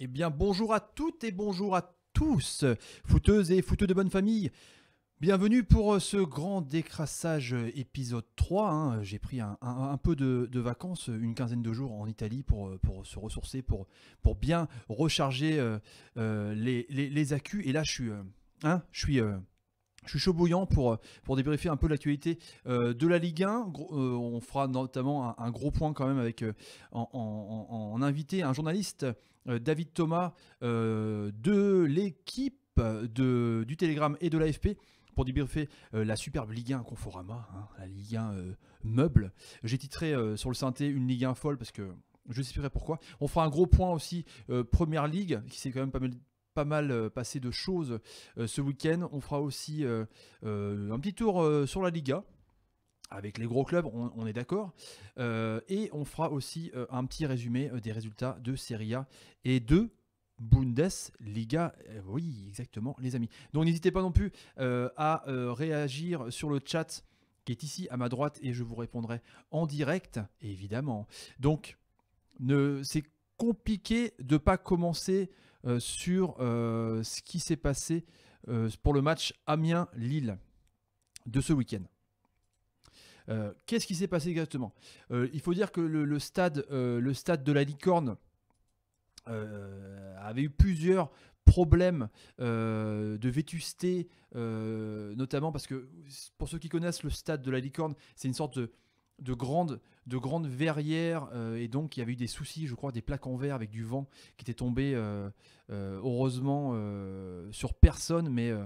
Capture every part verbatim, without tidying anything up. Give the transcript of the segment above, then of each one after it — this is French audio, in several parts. Eh bien bonjour à toutes et bonjour à tous, footeuses et footeux de bonne famille. Bienvenue pour ce grand décrassage épisode trois. Hein. J'ai pris un, un, un peu de, de vacances, une quinzaine de jours en Italie pour, pour se ressourcer, pour, pour bien recharger euh, euh, les, les, les accus. Et là je suis, euh, hein, je suis, euh, je suis chaud bouillant pour, pour débriefer un peu l'actualité euh, de la Ligue un. Gros, euh, on fera notamment un, un gros point quand même avec euh, en, en, en, en invité un journaliste, euh, David Thomas, euh, de l'équipe du Télégramme et de l'A F P. Pour débriefer euh, la superbe Ligue un Conforama, hein, la Ligue un euh, meuble. J'ai titré euh, sur le synthé une Ligue un folle parce que je sais pourquoi. On fera un gros point aussi euh, Première Ligue qui s'est quand même pas mal, pas mal euh, passé de choses euh, ce week-end. On fera aussi euh, euh, un petit tour euh, sur la Liga avec les gros clubs, on, on est d'accord. Euh, et on fera aussi euh, un petit résumé euh, des résultats de Serie A et de Bundesliga, oui exactement les amis. Donc n'hésitez pas non plus euh, à euh, réagir sur le chat qui est ici à ma droite et je vous répondrai en direct évidemment. Donc c'est compliqué de ne pas commencer euh, sur euh, ce qui s'est passé euh, pour le match Amiens-Lille de ce week-end. Euh, Qu'est-ce qui s'est passé exactement? euh, Il faut dire que le, le, stade, euh, le stade de la Licorne Euh, avait eu plusieurs problèmes euh, de vétusté, euh, notamment parce que, pour ceux qui connaissent le stade de la Licorne, c'est une sorte de, de, grande, de grande verrière, euh, et donc il y avait eu des soucis, je crois, des plaques en verre avec du vent qui étaient tombées, euh, euh, heureusement, euh, sur personne, mais euh,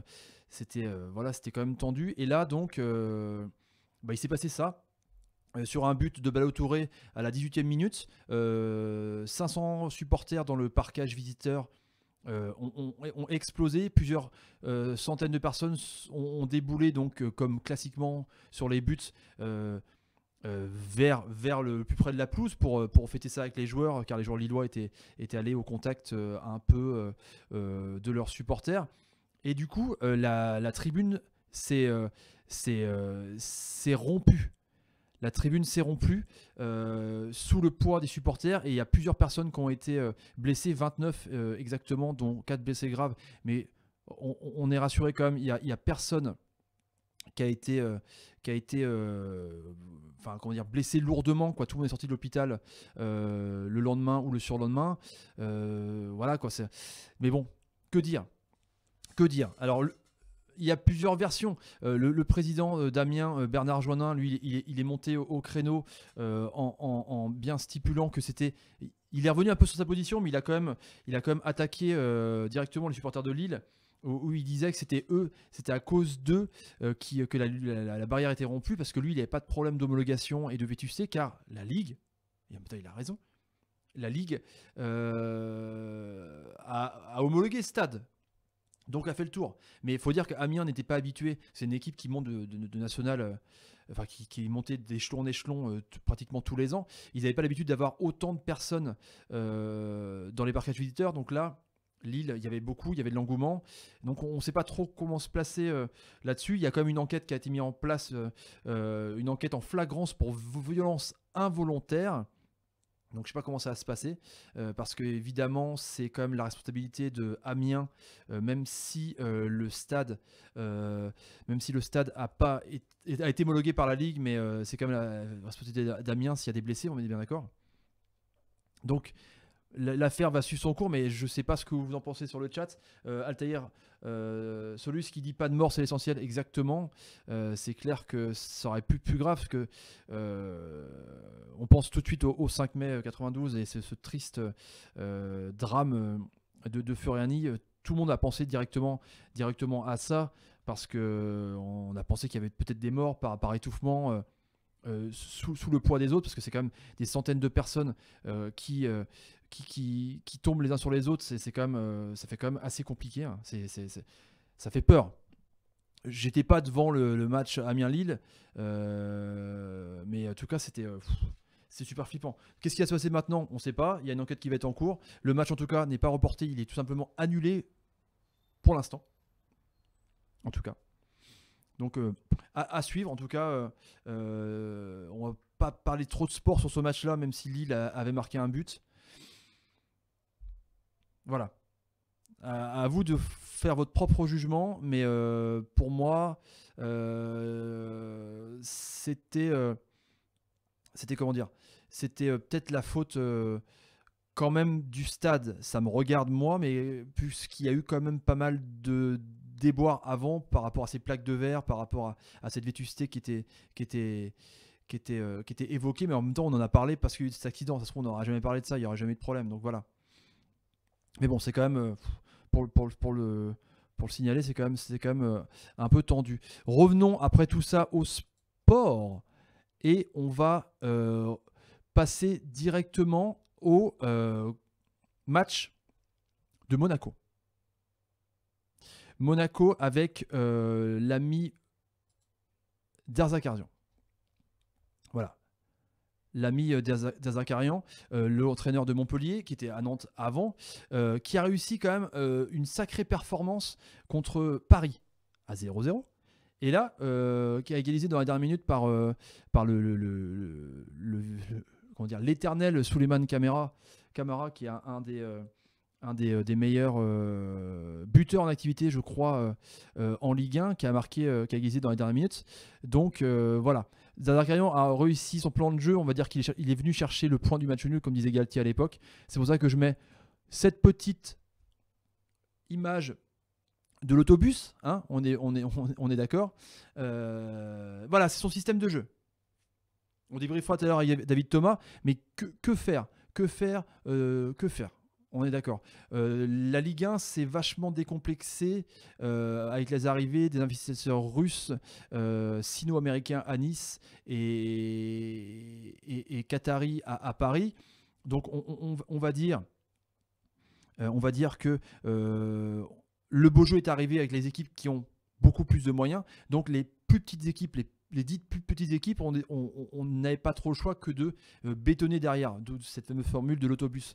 c'était euh, voilà, c'était quand même tendu. Et là, donc, euh, bah, il s'est passé ça. Sur un but de Balotouré à la dix-huitième minute, euh, cinq cents supporters dans le parkage visiteur euh, ont, ont, ont explosé. Plusieurs euh, centaines de personnes ont, ont déboulé, donc euh, comme classiquement sur les buts, euh, euh, vers, vers le plus près de la pelouse pour, pour fêter ça avec les joueurs, car les joueurs lillois étaient, étaient allés au contact euh, un peu euh, de leurs supporters. Et du coup, euh, la, la tribune s'est euh, euh, rompue. La tribune s'est rompue euh, sous le poids des supporters et il y a plusieurs personnes qui ont été euh, blessées, vingt-neuf euh, exactement, dont quatre blessés graves. Mais on, on est rassuré quand même, il n'y a, a personne qui a été, euh, qui a été euh, enfin, comment dire, blessé lourdement. Quoi. Tout le monde est sorti de l'hôpital euh, le lendemain ou le surlendemain. Euh, voilà, quoi, c'est... Mais bon, que dire? Que dire? Alors, le... il y a plusieurs versions. Euh, le, le président euh, d'Amiens, euh, Bernard Joanin, lui, il, il, il est monté au, au créneau euh, en, en, en bien stipulant que c'était... Il est revenu un peu sur sa position, mais il a quand même, il a quand même attaqué euh, directement les supporters de Lille, où, où il disait que c'était eux, c'était à cause d'eux euh, qui, que la, la, la barrière était rompue, parce que lui, il n'avait pas de problème d'homologation et de vétusté, car la Ligue, et en même temps, il a raison, la Ligue euh, a, a homologué ce stade. Donc a fait le tour. Mais il faut dire qu'Amiens n'était pas habitué. C'est une équipe qui monte de, de, de national, euh, enfin qui, qui montait d'échelon en échelon euh, pratiquement tous les ans. Ils n'avaient pas l'habitude d'avoir autant de personnes euh, dans les parquets visiteurs. Donc là, Lille, il y avait beaucoup, il y avait de l'engouement. Donc on ne sait pas trop comment se placer euh, là-dessus. Il y a quand même une enquête qui a été mise en place, euh, euh, une enquête en flagrance pour violence involontaire. Donc je ne sais pas comment ça va se passer, euh, parce que évidemment c'est quand même la responsabilité de Amiens, euh, même si euh, le stade, euh, même si le stade a pas été, a été homologué par la Ligue, mais euh, c'est quand même la, la responsabilité d'Amiens s'il y a des blessés, on est bien d'accord. Donc l'affaire va suivre son cours, mais je ne sais pas ce que vous en pensez sur le chat. Euh, Altaïr euh, Solus qui dit pas de mort, c'est l'essentiel, exactement. Euh, c'est clair que ça aurait pu plus grave, parce que euh, on pense tout de suite au, au cinq mai quatre-vingt-douze et c'est ce triste euh, drame de, de Furiani. Tout le monde a pensé directement, directement à ça, parce qu'on a pensé qu'il y avait peut-être des morts par, par étouffement. Euh, Euh, sous, sous le poids des autres, parce que c'est quand même des centaines de personnes euh, qui, euh, qui, qui, qui tombent les uns sur les autres, c'est quand même, euh, ça fait quand même assez compliqué, hein. c'est, c'est, c'est, ça fait peur. J'étais pas devant le, le match Amiens-Lille, euh, mais en tout cas c'était euh, c'est super flippant. Qu'est-ce qui va se passer maintenant? On ne sait pas, il y a une enquête qui va être en cours, le match en tout cas n'est pas reporté, il est tout simplement annulé pour l'instant, en tout cas. Donc euh, à, à suivre en tout cas, euh, euh, on va pas parler trop de sport sur ce match là, même si Lille a, avait marqué un but. Voilà. À, à vous de faire votre propre jugement, mais euh, pour moi, euh, c'était, euh, c'était comment dire, c'était euh, peut-être la faute euh, quand même du stade. Ça me regarde moi, mais puisqu'il y a eu quand même pas mal de déboires avant par rapport à ces plaques de verre, par rapport à, à cette vétusté qui était, qui était, qui était, euh, qui était évoquée, mais en même temps on en a parlé parce qu'il y a eu cet accident. Ça se trouve on n'aurait jamais parlé de ça, il n'y aurait jamais eu de problème. Donc voilà. Mais bon, c'est quand même, pour, pour, pour, le, pour le signaler, c'est quand même, c'est quand même un peu tendu. Revenons après tout ça au sport et on va euh, passer directement au euh, match de Monaco. Monaco avec euh, l'ami Derzakarian. Voilà. L'ami Derzakarian, euh, l'entraîneur de Montpellier, qui était à Nantes avant, euh, qui a réussi quand même euh, une sacrée performance contre Paris à zéro zéro. Et là, euh, qui a égalisé dans la dernière minute par, euh, par le, le, le, le, le, comment dire, l'éternel Souleymane Kamara, Kamara, qui est un, un des... Euh, un des, des meilleurs euh, buteurs en activité, je crois, euh, euh, en Ligue un, qui a marqué, euh, qui a égalisé dans les dernières minutes. Donc euh, voilà, Derzakarian a réussi son plan de jeu, on va dire qu'il est, il est venu chercher le point du match nul, comme disait Galtier à l'époque. C'est pour ça que je mets cette petite image de l'autobus, hein, on est, on est, on est d'accord. Euh, voilà, c'est son système de jeu. On débriefera tout à l'heure avec David Thomas, mais que, que faire Que faire euh, Que faire On est d'accord. Euh, la Ligue un s'est vachement décomplexée euh, avec les arrivées des investisseurs russes, euh, sino-américains à Nice et, et, et qataris à, à Paris. Donc on, on, on va dire, euh, on va dire que euh, le beau jeu est arrivé avec les équipes qui ont beaucoup plus de moyens. Donc les plus petites équipes, les Les dites plus petites équipes, on n'avait pas trop le choix que de euh, bétonner derrière, d'où cette fameuse formule de l'autobus.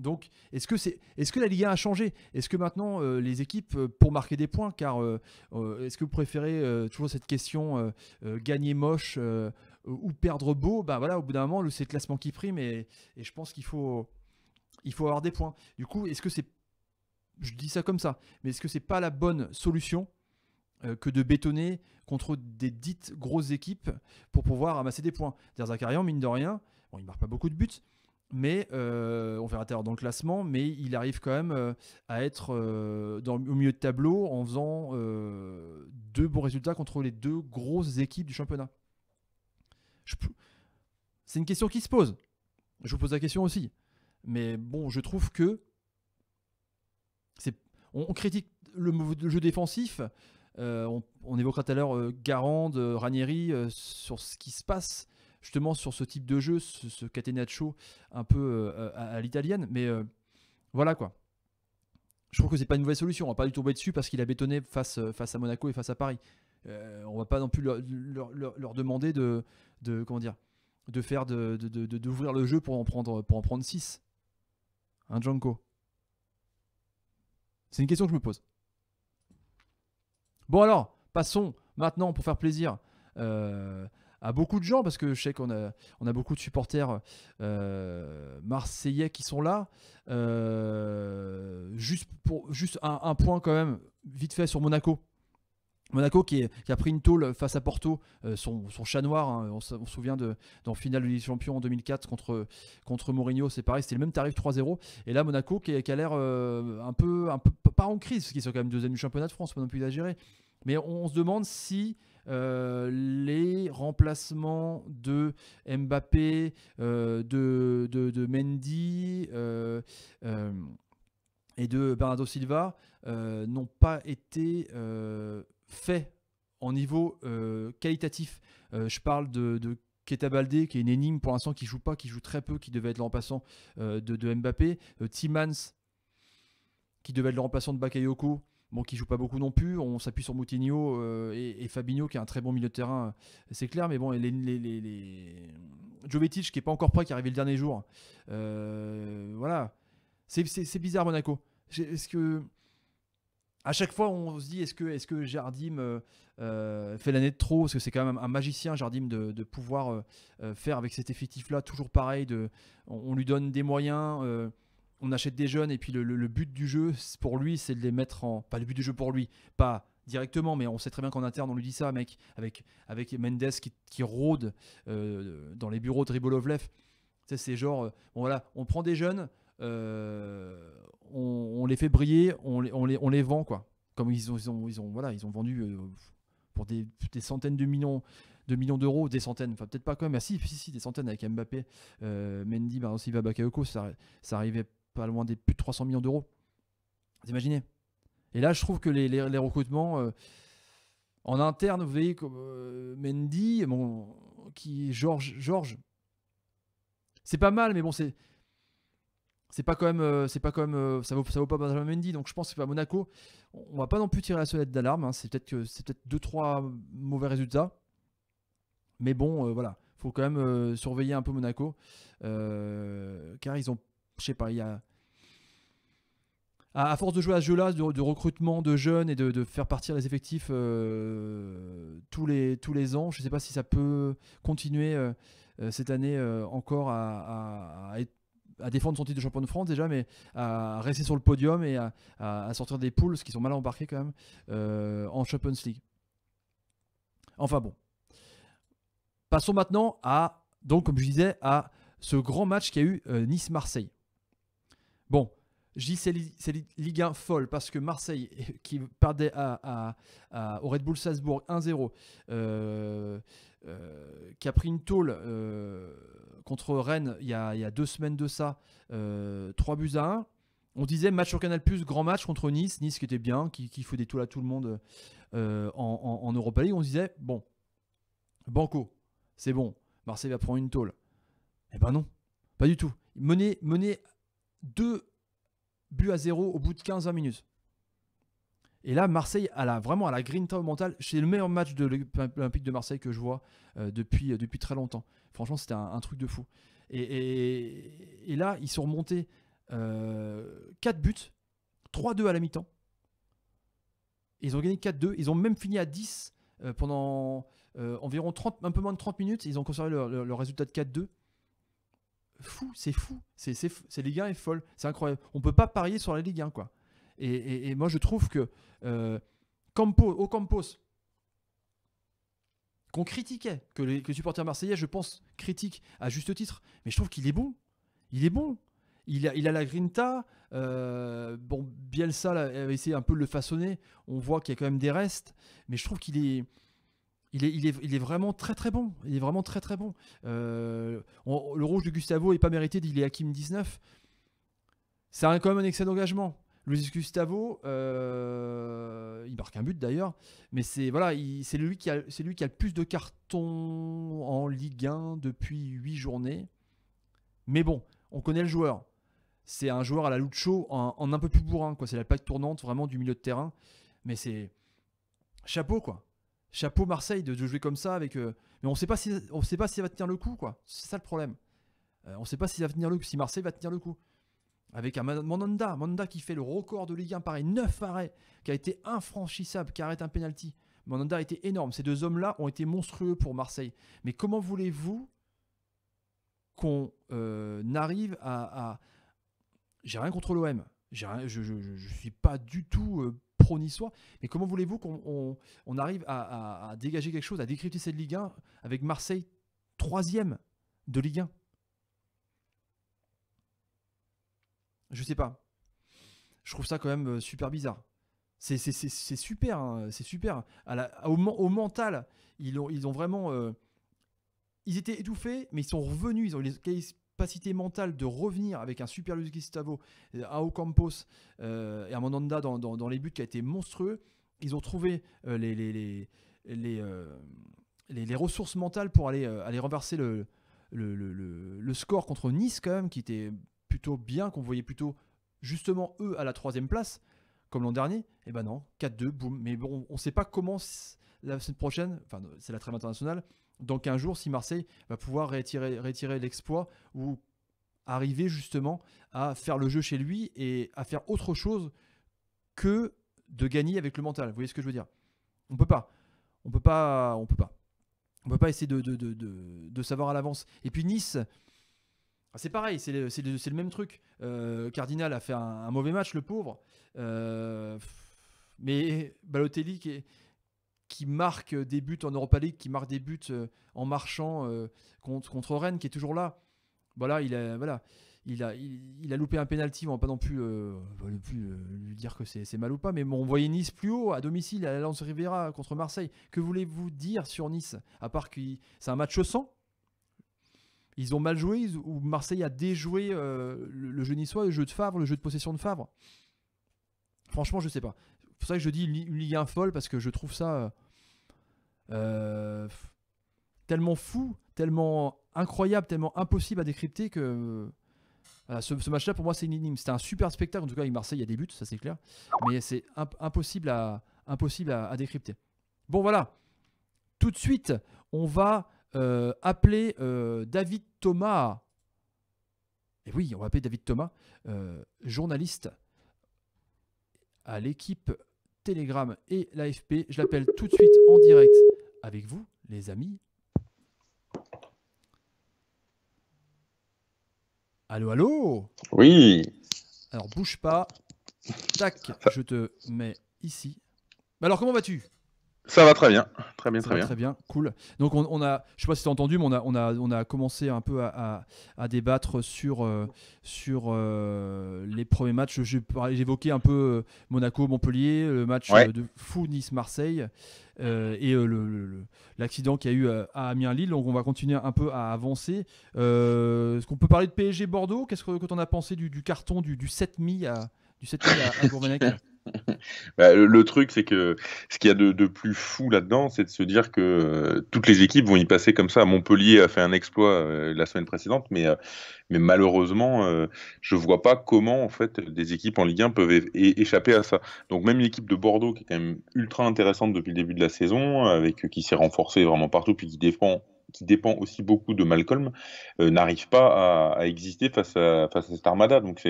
Donc, est-ce que, c'est, est-ce que la Ligue un a changé? Est-ce que maintenant, euh, les équipes, euh, pour marquer des points, car euh, euh, est-ce que vous préférez euh, toujours cette question euh, euh, gagner moche euh, ou perdre beau? Bah voilà, au bout d'un moment, c'est le classement qui prime et, et je pense qu'il faut, il faut avoir des points. Du coup, est-ce que c'est, je dis ça comme ça, mais est-ce que c'est pas la bonne solution euh, que de bétonner contre des dites grosses équipes pour pouvoir ramasser des points? Derzakarian, mine de rien, bon, il marque pas beaucoup de buts, mais euh, on verra tout à l'heure dans le classement, mais il arrive quand même euh, à être euh, dans, au milieu de tableau en faisant euh, deux bons résultats contre les deux grosses équipes du championnat. Je... C'est une question qui se pose. Je vous pose la question aussi. Mais bon, je trouve que c'est... On, on critique le, le jeu défensif. Euh, on, on évoquera tout à l'heure euh, Garand, euh, Ranieri euh, sur ce qui se passe. Justement sur ce type de jeu, ce, ce catenaccio un peu euh, à, à l'italienne, mais euh, voilà quoi. Je trouve que c'est pas une mauvaise solution, on va pas lui tomber dessus parce qu'il a bétonné face, face à Monaco et face à Paris. Euh, on va pas non plus leur, leur, leur, leur demander de, de, comment dire, de faire de, de, de, de, d'ouvrir le jeu pour en prendre, pour en prendre six. Hein, Django? C'est une question que je me pose. Bon alors, passons maintenant pour faire plaisir euh, à beaucoup de gens, parce que je sais qu'on a, on a beaucoup de supporters euh, marseillais qui sont là. Euh, juste pour, juste un, un point quand même, vite fait, sur Monaco. Monaco qui, est, qui a pris une tôle face à Porto, euh, son, son chat noir, hein, on, on se souvient de dans le final de Ligue des Champions en deux mille quatre contre, contre Mourinho, c'est pareil, c'était le même tarif trois zéro. Et là, Monaco qui, qui a l'air euh, un, peu, un peu, pas en crise, parce qu'ils sont quand même deuxième du championnat de France, pas non plus exagéré. Mais on, on se demande si... Euh, les remplacements de Mbappé, euh, de, de, de Mendy euh, euh, et de Bernardo Silva euh, n'ont pas été euh, faits en niveau euh, qualitatif. Euh, je parle de, de Ketabalde, qui est une énigme pour l'instant, qui ne joue pas, qui joue très peu, qui devait être le remplaçant euh, de, de Mbappé. Euh, Timmans, qui devait être le remplaçant de Bakayoko. Bon, qui joue pas beaucoup non plus, on s'appuie sur Moutinho euh, et, et Fabinho qui a un très bon milieu de terrain, c'est clair, mais bon, les, les, les, les... Jovetic qui est pas encore prêt, qui est arrivé le dernier jour, euh, voilà, c'est, c'est, c'est bizarre Monaco. Est-ce que à chaque fois on se dit est-ce que, est-ce que Jardim euh, fait l'année de trop, parce que c'est quand même un magicien Jardim de, de pouvoir euh, faire avec cet effectif là toujours pareil, de, on, on lui donne des moyens, euh, on achète des jeunes et puis le, le, le but du jeu pour lui, c'est de les mettre en... Pas le but du jeu pour lui, pas directement, mais on sait très bien qu'en interne, on lui dit ça, mec, avec, avec Mendes qui, qui rôde euh, dans les bureaux de Ribolovlev. C'est genre, euh, bon voilà, on prend des jeunes, euh, on, on les fait briller, on les, on les, on les vend, quoi. Comme ils ont, ils ont, ils ont, voilà, ils ont vendu euh, pour des, des centaines de millions de millions d'euros, des centaines, enfin peut-être pas quand même, mais si, si, si, des centaines avec Mbappé, euh, Mendy, Bernardo Silva, Bakayoko, ça, ça arrivait pas loin des plus de trois cents millions d'euros. Vous imaginez? Et là, je trouve que les, les, les recrutements euh, en interne, vous voyez, euh, Mendy, bon, qui Georges, Georges, c'est pas mal, mais bon, c'est c'est pas quand même, euh, c'est pas quand même, euh, ça vaut ça vaut pas Benjamin Mendy, donc je pense que à Monaco, on va pas non plus tirer la sonnette d'alarme. Hein, c'est peut-être que c'est peut-être deux trois mauvais résultats, mais bon, euh, voilà, faut quand même euh, surveiller un peu Monaco, euh, car ils ont, je sais pas, il y a à force de jouer à ce jeu-là, de, de recrutement de jeunes et de, de faire partir les effectifs euh, tous, les, tous les ans, je ne sais pas si ça peut continuer euh, cette année euh, encore à, à, à, être, à défendre son titre de champion de France déjà, mais à rester sur le podium et à, à, à sortir des poules, ce qui sont mal embarqués quand même, euh, en Champions League. Enfin bon. Passons maintenant à, donc comme je disais, à ce grand match qu'il y a eu euh, Nice-Marseille. Bon. Je dis c'est Ligue un folle parce que Marseille qui perdait à, à, à, au Red Bull Salzbourg un zéro, euh, euh, qui a pris une tôle euh, contre Rennes il y, a, il y a deux semaines de ça, euh, trois buts à un. On disait match sur Canal+, grand match contre Nice, Nice qui était bien, qui, qui fout des tôles à tout le monde euh, en, en, en Europa League. On se disait bon, banco, c'est bon, Marseille va prendre une tôle. Eh ben non, pas du tout. Mener deux but à zéro au bout de quinze à vingt minutes. Et là, Marseille a la, vraiment à la grinta mentale. C'est le meilleur match de l'Olympique de Marseille que je vois euh, depuis, euh, depuis très longtemps. Franchement, c'était un, un truc de fou. Et, et, et là, ils sont remontés euh, quatre buts, trois deux à la mi-temps. Ils ont gagné quatre deux. Ils ont même fini à dix euh, pendant euh, environ trente, un peu moins de trente minutes. Ils ont conservé leur, leur, leur résultat de quatre deux. Fou, c'est fou, c'est Ligue un est folle, c'est incroyable. On peut pas parier sur la Ligue un, quoi. Et, et, et moi je trouve que euh, Campo, Ocampos, qu'on critiquait, que les, que les supporters marseillais, je pense, critiquent à juste titre, mais je trouve qu'il est bon, il est bon. Il a, il a la grinta, euh, bon, Bielsa a essayé un peu de le façonner, on voit qu'il y a quand même des restes, mais je trouve qu'il est... Il est, il, est, il est vraiment très très bon. Il est vraiment très très bon. Euh, on, le rouge de Gustavo n'est pas mérité, il est Hakim dix-neuf. C'est quand même un excellent engagement. Luis Gustavo, euh, il marque un but d'ailleurs, mais c'est voilà, lui qui a, c'est lui qui a le plus de cartons en Ligue un depuis huit journées. Mais bon, on connaît le joueur. C'est un joueur à la Lucho en, en un peu plus bourrin, quoi. C'est la plaque tournante vraiment du milieu de terrain. Mais c'est chapeau, quoi. Chapeau Marseille de, de jouer comme ça avec euh, mais on sait pas si on sait pas si ça va tenir le coup, quoi. C'est ça le problème. Euh, on sait pas si ça va tenir le coup, si Marseille va tenir le coup. Avec un Mandanda, Mandanda qui fait le record de Ligue un, pareil, neuf arrêts, qui a été infranchissable, qui arrête un penalty. Mandanda a été énorme. Ces deux hommes-là ont été monstrueux pour Marseille. Mais comment voulez-vous qu'on euh, arrive à, à... J'ai rien contre l'O M. Rien... Je, je, je, je suis pas du tout euh, pro-niçois, mais comment voulez-vous qu'on on, on arrive à, à, à dégager quelque chose, à décrypter cette Ligue un avec Marseille troisième de Ligue un? Je sais pas. Je trouve ça quand même super bizarre. C'est super, hein, c'est super. À la, au, au mental, ils ont, ils ont vraiment... Euh, ils étaient étouffés, mais ils sont revenus, ils ont les capacité mentale de revenir avec un super Luis Gustavo à Ocampos euh, et à Mandanda dans, dans, dans les buts qui a été monstrueux. Ils ont trouvé euh, les, les, les, les, euh, les, les ressources mentales pour aller, euh, aller renverser le, le, le, le, le score contre Nice quand même, qui était plutôt bien, qu'on voyait plutôt justement eux à la troisième place comme l'an dernier. Et ben non, quatre deux, boum. Mais bon, on ne sait pas comment la semaine prochaine, enfin c'est la trêve internationale, dans quinze jours, si Marseille va pouvoir retirer, retirer l'exploit ou arriver justement à faire le jeu chez lui et à faire autre chose que de gagner avec le mental. Vous voyez ce que je veux dire? On peut pas. On peut pas. On peut pas. On peut pas essayer de, de, de, de, de savoir à l'avance. Et puis Nice, C'est pareil, c'est le, le, le même truc. Euh, Cardinal a fait un, un mauvais match, le pauvre. Euh, mais Balotelli qui, qui marque des buts en Europa League, qui marque des buts en marchant euh, contre, contre Rennes, qui est toujours là. Voilà, il a, voilà, il a, il, il a loupé un pénalty. On ne va pas non plus, euh, non plus euh, lui dire que c'est mal ou pas. Mais bon, on voyait Nice plus haut, à domicile, à la Lance Riviera contre Marseille. Que voulez-vous dire sur Nice? À part que c'est un match sans. Ils ont mal joué, ou Marseille a déjoué euh, le, le jeu niçois, le jeu de Favre, le jeu de possession de Favre. Franchement, je sais pas. C'est pour ça que je dis une Ligue un folle, parce que je trouve ça euh, tellement fou, tellement incroyable, tellement impossible à décrypter que voilà, ce, ce match-là, pour moi, c'est une énigme. C'était un super spectacle. En tout cas, avec Marseille, il y a des buts, ça c'est clair. Mais c'est imp impossible, à, impossible à, à décrypter. Bon, voilà. Tout de suite, on va... Euh, appeler euh, David Thomas, et oui, on va appeler David Thomas, euh, journaliste à l'équipe Telegram et l'A F P. Je l'appelle tout de suite en direct avec vous, les amis. Allô, allô? Oui. Alors, bouge pas. Tac, je te mets ici. Alors, comment vas-tu? Ça va très bien, très bien, très bien. Très bien, cool. Donc on, on a, je sais pas si tu as entendu, mais on a, on a, on a commencé un peu à, à, à débattre sur, euh, sur euh, les premiers matchs. J'évoquais un peu Monaco-Montpellier, le match ouais. de fou Nice-Marseille euh, et euh, l'accident qu'il y a eu à Amiens-Lille. Donc on va continuer un peu à avancer. Euh, Est-ce qu'on peut parler de P S G-Bordeaux? Qu'est-ce que tu en as pensé du, du carton du sept mi à, à, à Gourvenac? Bah, le truc, c'est que ce qu'il y a de, de plus fou là-dedans, c'est de se dire que euh, toutes les équipes vont y passer comme ça. Montpellier a fait un exploit euh, la semaine précédente, mais, euh, mais malheureusement, euh, je ne vois pas comment en fait, des équipes en Ligue un peuvent échapper à ça. Donc même l'équipe de Bordeaux, qui est quand même ultra intéressante depuis le début de la saison, avec, euh, qui s'est renforcée vraiment partout, puis qui dépend... qui dépend aussi beaucoup de Malcolm, euh, n'arrive pas à, à exister face à, face à cette armada. Donc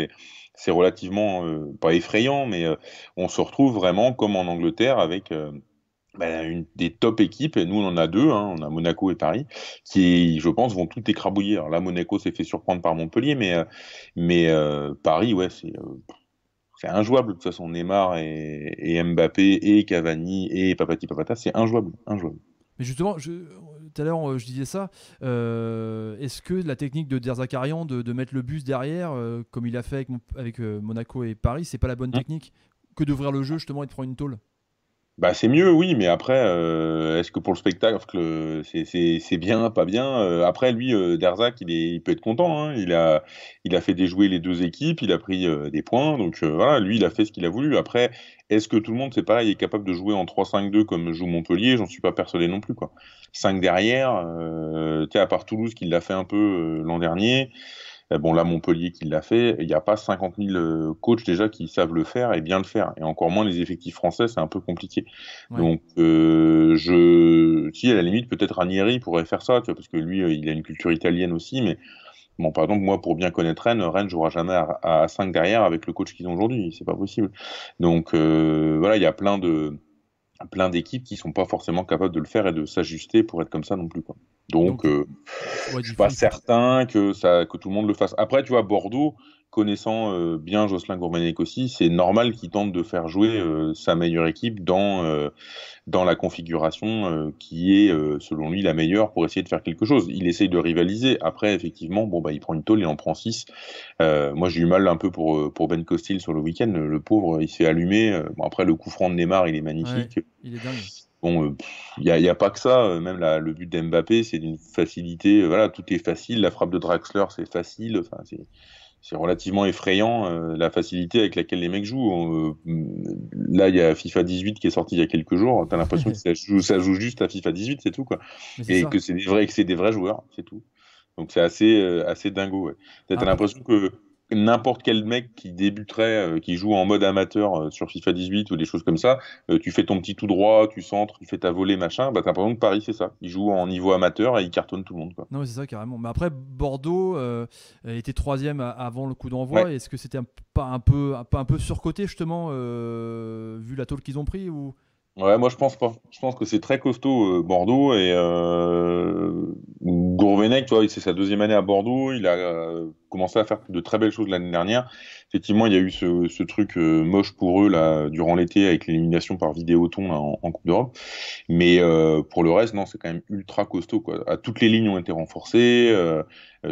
c'est relativement, euh, pas effrayant, mais euh, on se retrouve vraiment comme en Angleterre avec euh, bah, une des top équipes, et nous on en a deux, hein, on a Monaco et Paris, qui je pense vont tout écrabouiller. Alors là Monaco s'est fait surprendre par Montpellier, mais, euh, mais euh, Paris, ouais, c'est... Euh, c'est injouable, de toute façon, Neymar et, et Mbappé, et Cavani, et Papati Papata, c'est injouable, injouable. Mais justement, je... tout à l'heure, je disais ça. Euh, Est-ce que la technique de Derzakarian de, de mettre le bus derrière, euh, comme il a fait avec, avec euh, Monaco et Paris, c'est pas la bonne technique que d'ouvrir le jeu justement et de prendre une tôle? Bah c'est mieux, oui, mais après, euh, est-ce que pour le spectacle, c'est bien, pas bien? euh, Après, lui, euh, Derzak, il, est, il peut être content. Hein, il, a, il a fait déjouer les deux équipes, il a pris euh, des points. Donc euh, voilà, lui, il a fait ce qu'il a voulu. Après, est-ce que tout le monde, c'est pareil, est capable de jouer en trois cinq deux comme joue Montpellier? J'en suis pas persuadé non plus. Quoi. cinq derrière, euh, tu sais, à part Toulouse qui l'a fait un peu euh, l'an dernier. Bon, là, Montpellier qui l'a fait, il n'y a pas cinquante mille coachs déjà qui savent le faire et bien le faire. Et encore moins les effectifs français, c'est un peu compliqué. Ouais. Donc, euh, je... si, à la limite, peut-être Ranieri pourrait faire ça, tu vois, parce que lui, il a une culture italienne aussi. Mais bon, par exemple, moi, pour bien connaître Rennes, Rennes ne jouera jamais à, à cinq derrière avec le coach qu'ils ont aujourd'hui. C'est pas possible. Donc, euh, voilà, il y a plein de... plein d'équipes qui ne sont pas forcément capables de le faire et de s'ajuster pour être comme ça non plus. Quoi. Donc, Donc euh, ouais, je ne suis pas certain que, ça, que tout le monde le fasse. Après, tu vois, Bordeaux, connaissant euh, bien Jocelyn Gourmanec aussi, c'est normal qu'il tente de faire jouer euh, sa meilleure équipe dans, euh, dans la configuration euh, qui est, euh, selon lui, la meilleure pour essayer de faire quelque chose. Il essaye de rivaliser. Après, effectivement, bon, bah, il prend une tôle et en prend six. Euh, moi, j'ai eu mal un peu pour, pour Ben Costil sur le week-end. Le pauvre, il s'est allumé. Bon, après, le coup franc de Neymar, il est magnifique. Ouais, il est dingue. Bon, il euh, n'y a, a pas que ça, euh, même la, le but d'Mbappé, c'est d'une facilité, euh, voilà, tout est facile, la frappe de Draxler, c'est facile, enfin, c'est relativement effrayant, euh, la facilité avec laquelle les mecs jouent. On, euh, là, il y a FIFA dix-huit qui est sorti il y a quelques jours, t'as l'impression que ça joue, ça joue juste à FIFA dix-huit, c'est tout, quoi. Et ça. Que c'est des, des vrais joueurs, c'est tout. Donc c'est assez, euh, assez dingo, ouais. T'as ah, l'impression que... n'importe quel mec qui débuterait, euh, qui joue en mode amateur euh, sur FIFA dix-huit ou des choses comme ça, euh, tu fais ton petit tout droit, tu centres, tu fais ta volée, machin, bah t'as l'impression que Paris, c'est ça. Ils jouent en niveau amateur et ils cartonnent tout le monde. Quoi. Non, c'est ça, carrément. Mais après, Bordeaux euh, était troisième avant le coup d'envoi. Ouais. Est-ce que c'était pas un peu, un peu, un peu surcoté, justement, euh, vu la tôle qu'ils ont pris ou... Ouais, moi je pense pas. Je pense que c'est très costaud euh, Bordeaux et euh, Gourvenec, tu vois, c'est sa deuxième année à Bordeaux. Il a euh, commencé à faire de très belles choses l'année dernière. Effectivement, il y a eu ce, ce truc euh, moche pour eux là, durant l'été avec l'élimination par Vidéoton là, en, en Coupe d'Europe. Mais euh, pour le reste, non, c'est quand même ultra costaud, quoi. À toutes les lignes ont été renforcées, euh,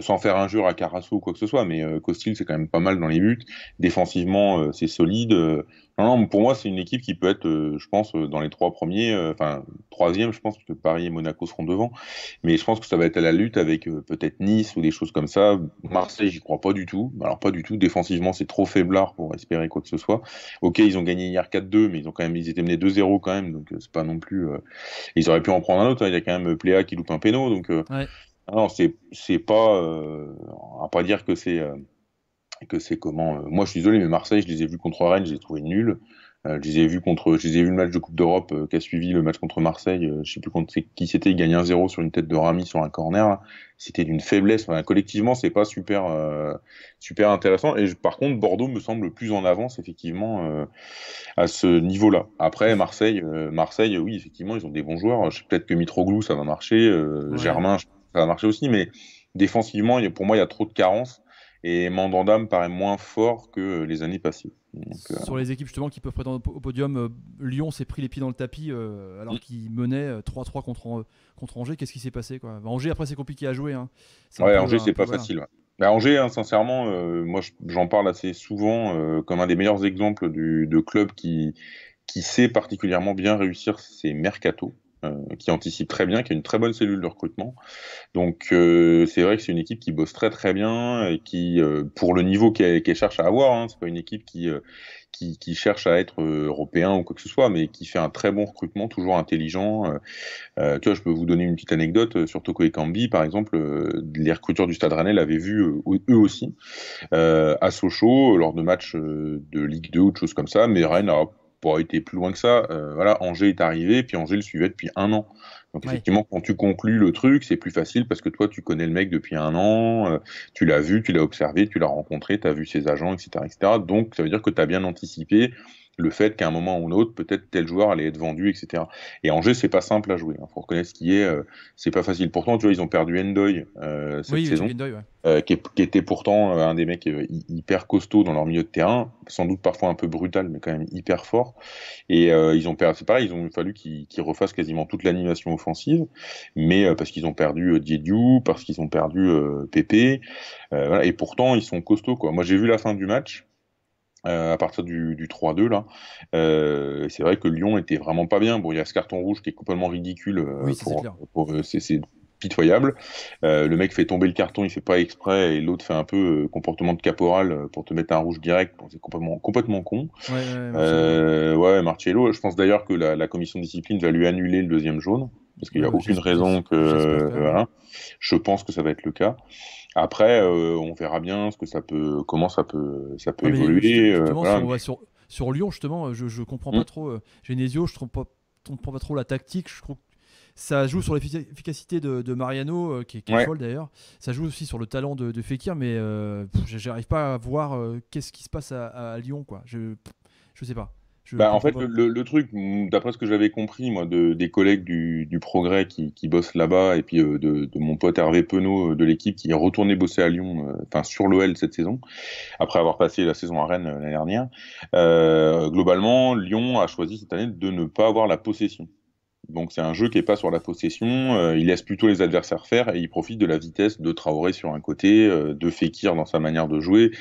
sans faire injure à Carasso ou quoi que ce soit. Mais euh, Costil, c'est quand même pas mal dans les buts. Défensivement, euh, c'est solide. Euh, non, non, pour moi, c'est une équipe qui peut être, euh, je pense, dans les trois premiers, enfin, euh, troisième, je pense, que Paris et Monaco seront devant. Mais je pense que ça va être à la lutte avec euh, peut-être Nice ou des choses comme ça. Marseille, j'y crois pas du tout. Alors, pas du tout. Défensivement, c'est trop faiblard pour espérer quoi que ce soit. Ok, ils ont gagné hier quatre deux, mais ils ont quand même, ils étaient menés deux zéro quand même, donc c'est pas non plus. Euh, ils auraient pu en prendre un autre. Hein. Il y a quand même Pléa qui loupe un péno, donc euh, ouais. Non, c'est c'est pas, euh, on va pas dire que c'est euh, que c'est comment. Euh, moi, je suis désolé, mais Marseille, je les ai vus contre Rennes, je les ai trouvés nuls. Euh, je les ai vus contre, je les ai vus le match de Coupe d'Europe euh, qui a suivi le match contre Marseille. Euh, je sais plus contre qui c'était, ils gagnent un zéro sur une tête de Rami sur un corner. Là. C'était d'une faiblesse. Enfin, collectivement, c'est pas super, euh, super intéressant. Et je, par contre, Bordeaux me semble plus en avance effectivement euh, à ce niveau-là. Après, Marseille, euh, Marseille, oui, effectivement, ils ont des bons joueurs. Je sais peut-être que Mitroglou, ça va marcher. Euh, ouais. Germain, ça va marcher aussi. Mais défensivement, pour moi, il y a trop de carences. Et Mandanda me paraît moins fort que les années passées. Donc, euh... Sur les équipes justement qui peuvent prétendre au podium, euh, Lyon s'est pris les pieds dans le tapis euh, alors mmh. qu'il menait trois trois contre, contre Angers. Qu'est-ce qui s'est passé quoi ? Bah, Angers, après, c'est compliqué à jouer. Hein. C'est ouais, peu, Angers, c'est peu, pas voilà. facile. Ouais. Bah, Angers, hein, sincèrement, euh, moi j'en parle assez souvent euh, comme un des meilleurs exemples du, de club qui, qui sait particulièrement bien réussir ses mercatos. Qui anticipe très bien, qui a une très bonne cellule de recrutement. Donc euh, c'est vrai que c'est une équipe qui bosse très très bien et qui, euh, pour le niveau qu'elle, qu'elle cherche à avoir, hein, c'est pas une équipe qui, euh, qui, qui cherche à être européen ou quoi que ce soit, mais qui fait un très bon recrutement, toujours intelligent. Euh, euh, tu vois, je peux vous donner une petite anecdote sur Toko Ekambi, par exemple. Euh, les recruteurs du Stade Rennais l'avaient vu euh, eux aussi euh, à Sochaux lors de matchs euh, de Ligue deux ou de choses comme ça, mais Rennes a pour été plus loin que ça, euh, voilà, Angers est arrivé, puis Angers le suivait depuis un an. Donc ouais. Effectivement, quand tu conclus le truc, c'est plus facile parce que toi, tu connais le mec depuis un an, euh, tu l'as vu, tu l'as observé, tu l'as rencontré, tu as vu ses agents, et cetera, et cetera. Donc, ça veut dire que tu as bien anticipé le fait qu'à un moment ou l'autre, peut-être tel joueur allait être vendu, et cetera. Et Angers, c'est pas simple à jouer. Il hein. faut reconnaître ce qui est, euh, c'est pas facile. Pourtant, tu vois, ils ont perdu Ndoye euh, cette oui, saison, Ndoye, ouais. euh, qui, est, qui était pourtant euh, un des mecs euh, hyper costaud dans leur milieu de terrain, sans doute parfois un peu brutal, mais quand même hyper fort. Et euh, ils ont perdu, c'est pareil, ils ont fallu qu'ils, qu'ils refassent quasiment toute l'animation offensive, mais euh, parce qu'ils ont perdu euh, Diédiou, parce qu'ils ont perdu euh, Pépé, euh, voilà. Et pourtant ils sont costauds, quoi. Moi, j'ai vu la fin du match. Euh, à partir du, du trois deux là, euh, c'est vrai que Lyon était vraiment pas bien. Bon, il y a ce carton rouge qui est complètement ridicule, euh, oui, pour, c'est, pour, euh, c'est, c'est pitoyable. Euh, le mec fait tomber le carton, il fait pas exprès, et l'autre fait un peu euh, comportement de caporal pour te mettre un rouge direct. Bon, c'est complètement, complètement con. Ouais, ouais, euh, ouais, Marcello. Je pense d'ailleurs que la, la commission de discipline va lui annuler le deuxième jaune parce qu'il n'y a ouais, aucune raison que. Euh, voilà. Je pense que ça va être le cas. Après, euh, on verra bien ce que ça peut, comment ça peut, ça peut ouais, évoluer. Euh, voilà. sur, ouais, sur, sur Lyon, justement, je ne comprends mmh. pas trop. Euh, Genesio, je ne comprends pas, pas trop la tactique. Je trouve que ça joue sur l'efficacité de, de Mariano, euh, qui, qui ouais. est folle d'ailleurs. Ça joue aussi sur le talent de, de Fekir, mais euh, je n'arrive pas à voir euh, qu'est-ce qui se passe à, à Lyon, quoi. Je ne sais pas. Bah, en fait, le, le truc, d'après ce que j'avais compris, moi, de, des collègues du, du Progrès qui, qui bossent là-bas, et puis euh, de, de mon pote Hervé Penault de l'équipe qui est retourné bosser à Lyon, enfin euh, sur l'O L cette saison, après avoir passé la saison à Rennes euh, l'année dernière, euh, globalement, Lyon a choisi cette année de ne pas avoir la possession. Donc c'est un jeu qui n'est pas sur la possession, euh, il laisse plutôt les adversaires faire et il profite de la vitesse de Traoré sur un côté, euh, de Fekir dans sa manière de jouer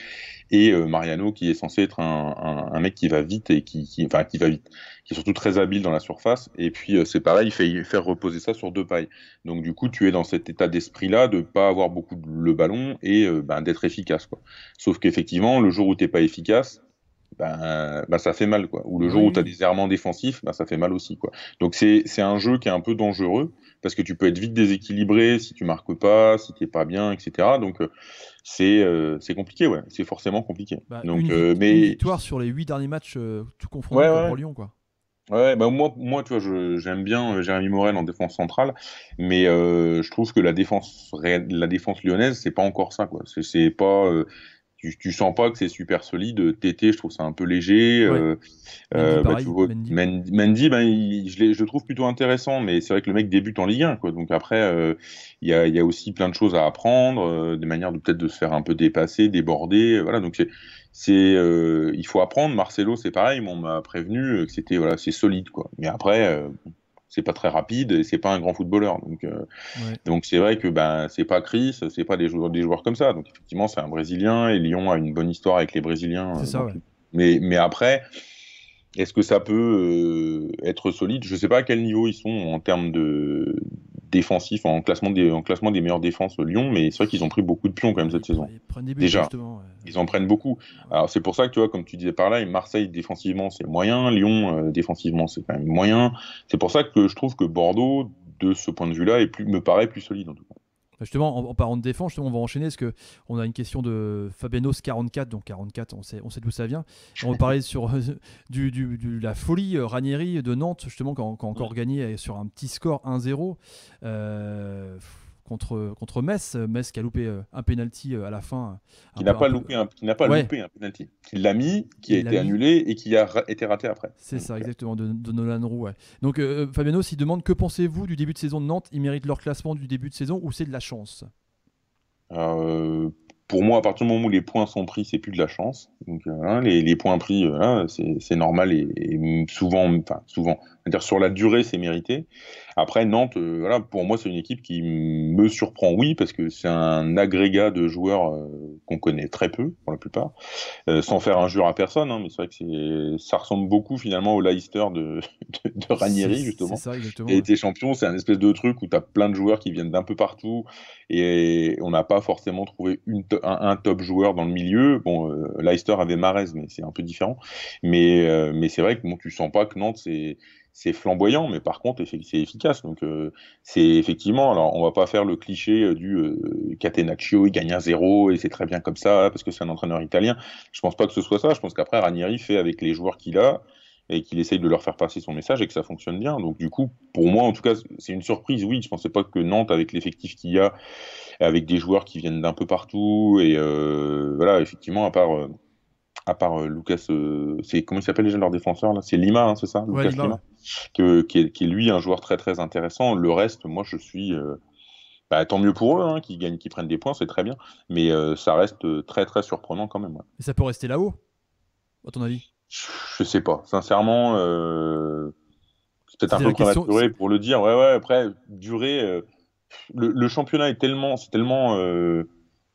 et euh, Mariano qui est censé être un, un, un mec qui va vite et qui, qui, enfin, qui va vite, qui est surtout très habile dans la surface et puis euh, c'est pareil, il fait faire reposer ça sur Depay. Donc du coup tu es dans cet état d'esprit là de ne pas avoir beaucoup de, le ballon et euh, ben, d'être efficace, quoi. Sauf qu'effectivement le jour où tu n'es pas efficace, Ben, ben ça fait mal, quoi. Ou le jour oui. où tu as des errements défensifs, ben ça fait mal aussi, quoi. Donc c'est, c'est un jeu qui est un peu dangereux parce que tu peux être vite déséquilibré si tu marques pas, si t'es pas bien, et cetera. Donc c'est, euh, c'est compliqué, ouais. C'est forcément compliqué. Bah, Donc une, euh, mais... une victoire sur les huit derniers matchs euh, tout confronté ouais, ouais. pour Lyon, quoi. Ouais, bah moi, moi, tu vois, je, j'aime bien Jérémy Morel en défense centrale, mais euh, je trouve que la défense, la défense lyonnaise, c'est pas encore ça, quoi. C'est, c'est pas euh, tu, tu sens pas que c'est super solide. Tété, je trouve ça un peu léger. Ouais. Euh, Mendy, euh, bah, tu vois, Mendy, Mendy ben, il, je, je le trouve plutôt intéressant, mais c'est vrai que le mec débute en Ligue un, quoi. Donc après, il euh, y, y a aussi plein de choses à apprendre, euh, des manières de peut-être de se faire un peu dépasser, déborder. Euh, voilà, donc c'est, c'est euh, il faut apprendre. Marcelo, c'est pareil, mais on m'a prévenu que c'était voilà, c'est solide, quoi. Mais après. Euh, c'est pas très rapide et c'est pas un grand footballeur, donc euh, ouais. donc c'est vrai que ben c'est pas Chris, c'est pas des joueurs des joueurs comme ça, donc effectivement c'est un Brésilien et Lyon a une bonne histoire avec les Brésiliens, c'est ça, donc, ouais. mais mais après est-ce que ça peut euh, être solide, je sais pas à quel niveau ils sont en termes de défensif, en classement des en classement des meilleures défenses Lyon, mais c'est vrai qu'ils ont pris beaucoup de pions quand même cette saison. Ils prennent des buts, déjà justement, ouais. Ils en prennent beaucoup, ouais. Alors c'est pour ça que tu vois, comme tu disais par là, Marseille défensivement c'est moyen, Lyon euh, défensivement c'est quand même moyen, c'est pour ça que je trouve que Bordeaux de ce point de vue là est plus, me paraît plus solide en tout cas. Justement, en, en parlant de défense, on va enchaîner parce qu'on a une question de Fabianos quarante-quatre, donc quarante-quatre, on sait, on sait d'où ça vient. On va parler sur euh, du, du, du, la folie euh, Ranieri de Nantes, justement, qui a encore gagné sur un petit score un zéro euh, contre, contre Metz. Metz qui a loupé euh, un penalty euh, à la fin. Qui n'a pas, peu, loupé, un, qui n'a pas ouais. loupé un penalty. Qui l'a mis, qui a été annulé et qui a ra- été raté après. C'est donc, ça, ouais. exactement, de, de Nolan Roux. Ouais. Donc euh, Fabianos, il demande, que pensez-vous du début de saison de Nantes? Ils méritent leur classement du début de saison ou c'est de la chance? euh, Pour moi, à partir du moment où les points sont pris, c'est plus de la chance. Donc euh, hein, les, les points pris, euh, hein, c'est, c'est normal et, et souvent, enfin souvent, c'est-à-dire sur la durée, c'est mérité. Après Nantes, euh, voilà, pour moi, c'est une équipe qui me surprend, oui, parce que c'est un agrégat de joueurs euh, qu'on connaît très peu pour la plupart, euh, sans faire injure à personne. Hein, mais c'est vrai que c'est, ça ressemble beaucoup finalement au Leicester de, de, de Ranieri, c'est, justement. C'est ça, exactement. Et ouais. T'es champion, c'est un espèce de truc où t'as plein de joueurs qui viennent d'un peu partout et on n'a pas forcément trouvé une t- Un, un top joueur dans le milieu. Bon, euh, Leicester avait Mahrez, mais c'est un peu différent. Mais, euh, mais c'est vrai que bon, tu sens pas que Nantes, c'est, c'est flamboyant, mais par contre, c'est, c'est efficace. Donc, euh, c'est effectivement, alors, on va pas faire le cliché du euh, Catenaccio, il gagne un zéro et c'est très bien comme ça, parce que c'est un entraîneur italien. Je pense pas que ce soit ça. Je pense qu'après, Ranieri fait avec les joueurs qu'il a et qu'il essaye de leur faire passer son message et que ça fonctionne bien. Donc du coup, pour moi en tout cas, c'est une surprise, oui, je pensais pas que Nantes, avec l'effectif qu'il y a, avec des joueurs qui viennent d'un peu partout, et euh, voilà, effectivement, à part, euh, à part euh, Lucas, euh, c'est, comment il s'appelle déjà leur défenseur là, c'est Lima, hein, c'est ça, ouais, Lucas Lima, Lima que, qui, est, qui est lui un joueur très très intéressant, le reste, moi je suis... Euh, Bah, tant mieux pour eux, hein, qu'ils gagnent, qu'ils prennent des points, c'est très bien, mais euh, ça reste très très surprenant quand même. Ouais. Et ça peut rester là-haut, à ton avis? Je sais pas, sincèrement, euh... c'est peut-être c'est un peu prématuré pour le dire. Ouais, ouais. Après, durée, euh... le, le championnat est tellement, c'est tellement euh,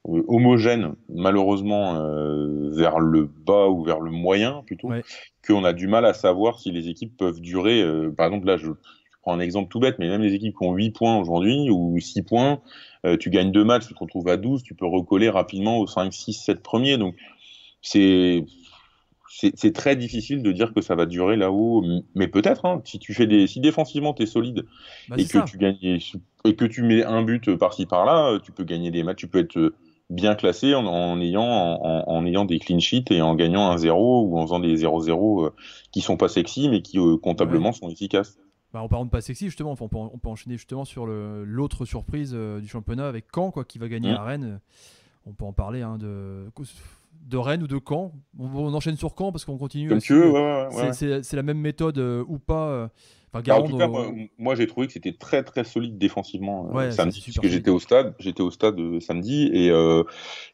homogène, malheureusement, euh, vers le bas ou vers le moyen plutôt, ouais. qu'on a du mal à savoir si les équipes peuvent durer. Euh, par exemple, là, je, je prends un exemple tout bête, mais même les équipes qui ont huit points aujourd'hui ou six points, euh, tu gagnes deux matchs, tu te retrouves à douze, tu peux recoller rapidement aux cinq, six, sept premiers. Donc, c'est. C'est, c'est très difficile de dire que ça va durer là-haut, mais peut-être, hein, si tu fais des, si défensivement t'es solide, bah, et que ça. tu gagnes, et que tu mets un but par-ci par-là, tu peux gagner des matchs, tu peux être bien classé en, en ayant, en, en ayant des clean sheets et en gagnant un zéro ou en faisant des zéro zéro qui sont pas sexy mais qui comptablement ouais. sont efficaces. Bah, en parlant de pas sexy, justement, enfin, on, peut, on peut enchaîner justement sur le, l'autre surprise du championnat avec Caen, quoi, qui va gagner mmh. à Rennes. On peut en parler, hein, de. de Rennes ou de Caen, on, on enchaîne sur Caen parce qu'on continue. Comme tu veux, ouais, ouais, ouais. C'est, c'est, c'est la même méthode euh, ou pas. Euh, enfin, Garand, en tout cas, on... moi, moi j'ai trouvé que c'était très très solide défensivement euh, ouais, samedi, parce que cool. j'étais au stade, j'étais au stade euh, samedi et euh,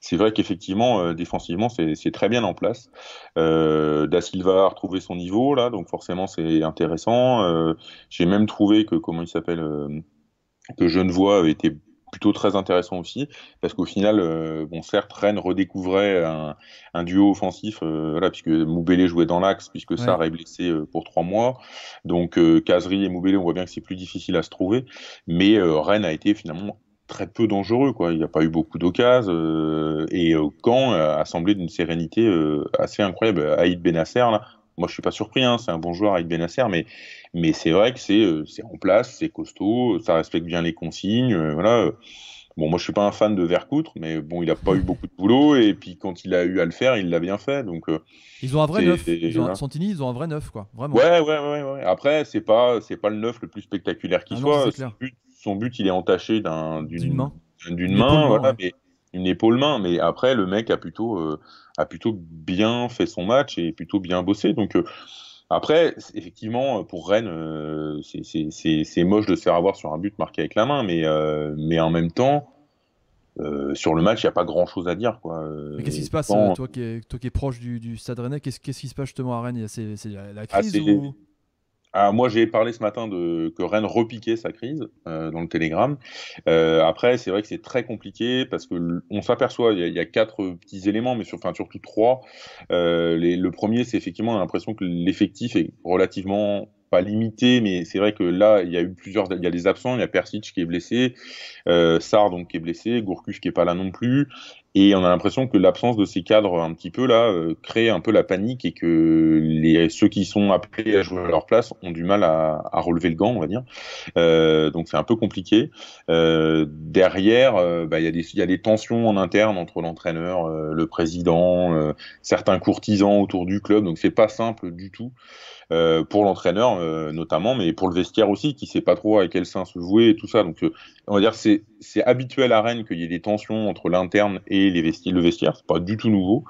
c'est vrai qu'effectivement euh, défensivement c'est, c'est très bien en place. Euh, Da Silva a retrouvé son niveau là, donc forcément c'est intéressant. Euh, j'ai même trouvé que comment il s'appelle euh, que Genevois avait été plutôt très intéressant aussi, parce qu'au final, euh, bon, certes, Rennes redécouvrait un, un duo offensif, euh, voilà, puisque Moubélé jouait dans l'axe, puisque ouais. Sarre est blessé euh, pour trois mois, donc euh, Kazri et Moubélé, on voit bien que c'est plus difficile à se trouver, mais euh, Rennes a été finalement très peu dangereux, quoi. Il n'y a pas eu beaucoup d'occasions, euh, et euh, Caen a semblé d'une sérénité euh, assez incroyable. Aïd Benasser, là, moi je suis pas surpris, hein, c'est un bon joueur Aïd Benasser, mais mais c'est vrai que c'est euh, c'est en place, c'est costaud, ça respecte bien les consignes, euh, voilà. Bon, moi je suis pas un fan de Vercoutre, mais bon, il a pas eu beaucoup de boulot et puis quand il a eu à le faire, il l'a bien fait, donc. Euh, ils ont un vrai neuf. Ils ont un, Santini, ils ont un vrai neuf, quoi, vraiment. Ouais, ouais, ouais, ouais. Après, c'est pas c'est pas le neuf le plus spectaculaire qui ah soit. Non, c'est clair. Son but, son but, il est entaché d'un d'une, d'une main, d'une main, voilà, ouais. mais une épaule main, mais après le mec a plutôt euh, a plutôt bien fait son match et plutôt bien bossé. Donc euh, après, effectivement, pour Rennes, euh, c'est, c'est, c'est, c'est moche de se faire avoir sur un but marqué avec la main, mais euh, mais en même temps, euh, sur le match, il n'y a pas grand-chose à dire, quoi. Mais qu'est-ce qui se passe, euh, toi, qui es, toi qui es proche du, du Stade Rennais, qu'est-ce, qu'est-ce qui se passe justement à Rennes? C'est, c'est la, la crise ah, c'est... ou Ah, moi, j'ai parlé ce matin de, que Rennes repiquait sa crise euh, dans le Télégramme. Euh, après, c'est vrai que c'est très compliqué parce qu'on s'aperçoit, il y, y a quatre petits éléments, mais sur, enfin, surtout trois. Euh, les, le premier, c'est effectivement, on a l'impression que l'effectif est relativement pas limité, mais c'est vrai que là, il y a eu plusieurs, il y a des absents, il y a Persic qui est blessé, euh, Sarre donc qui est blessé, Gourcuff qui est pas là non plus, et on a l'impression que l'absence de ces cadres un petit peu là euh, crée un peu la panique et que les ceux qui sont appelés à jouer à leur place ont du mal à, à relever le gant, on va dire. Euh, donc c'est un peu compliqué. Euh, derrière, euh, bah, il y a des il y a des tensions en interne entre l'entraîneur, euh, le président, euh, certains courtisans autour du club, donc c'est pas simple du tout. Euh, pour l'entraîneur euh, notamment, mais pour le vestiaire aussi, qui sait pas trop avec quel sein se jouer et tout ça. Donc euh, on va dire que c'est, c'est habituel à Rennes qu'il y ait des tensions entre l'interne et les vesti- le vestiaire, c'est pas du tout nouveau.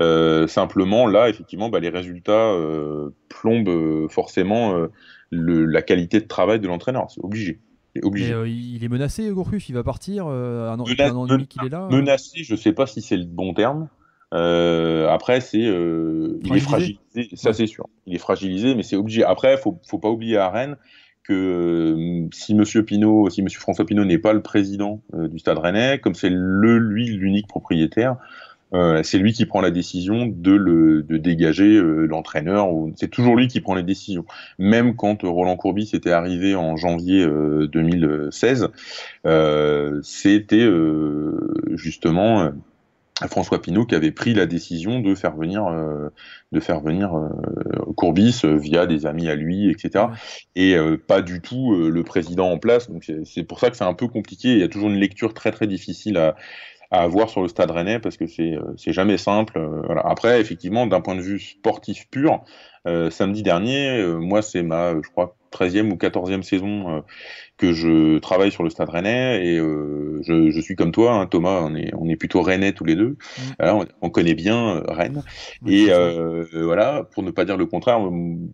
Euh, simplement là, effectivement, bah, les résultats euh, plombent euh, forcément euh, le, la qualité de travail de l'entraîneur, c'est obligé. Obligé. Euh, il est menacé, Gourcuff, il va partir, euh, un an et demi qu'il est là. Menacé, je sais pas si c'est le bon terme. Euh, après, c'est euh, il est fragilisé, ça ouais. C'est sûr. Il est fragilisé, mais c'est obligé. Après, faut faut pas oublier à Rennes que euh, si Monsieur Pinault, si Monsieur François Pinault n'est pas le président euh, du Stade Rennais, comme c'est le lui l'unique propriétaire, euh, c'est lui qui prend la décision de le de dégager euh, l'entraîneur. Ou, c'est toujours lui qui prend les décisions. Même quand euh, Roland Courbis était arrivé en janvier euh, deux mille seize, euh, c'était euh, justement euh, François Pinault qui avait pris la décision de faire venir, euh, de faire venir euh, Courbis euh, via des amis à lui, et cetera. Et euh, pas du tout euh, le président en place. Donc c'est, c'est pour ça que c'est un peu compliqué. Il y a toujours une lecture très très difficile à, à avoir sur le Stade Rennais parce que c'est, euh, c'est jamais simple. Euh, voilà. Après, effectivement, d'un point de vue sportif pur, euh, samedi dernier, euh, moi c'est ma, je crois, treizième ou quatorzième saison euh, que je travaille sur le Stade Rennais et euh, je, je suis comme toi, hein, Thomas, on est, on est plutôt Rennais tous les deux, mmh. Alors, on, on connaît bien euh, Rennes, mmh. et euh, voilà, pour ne pas dire le contraire,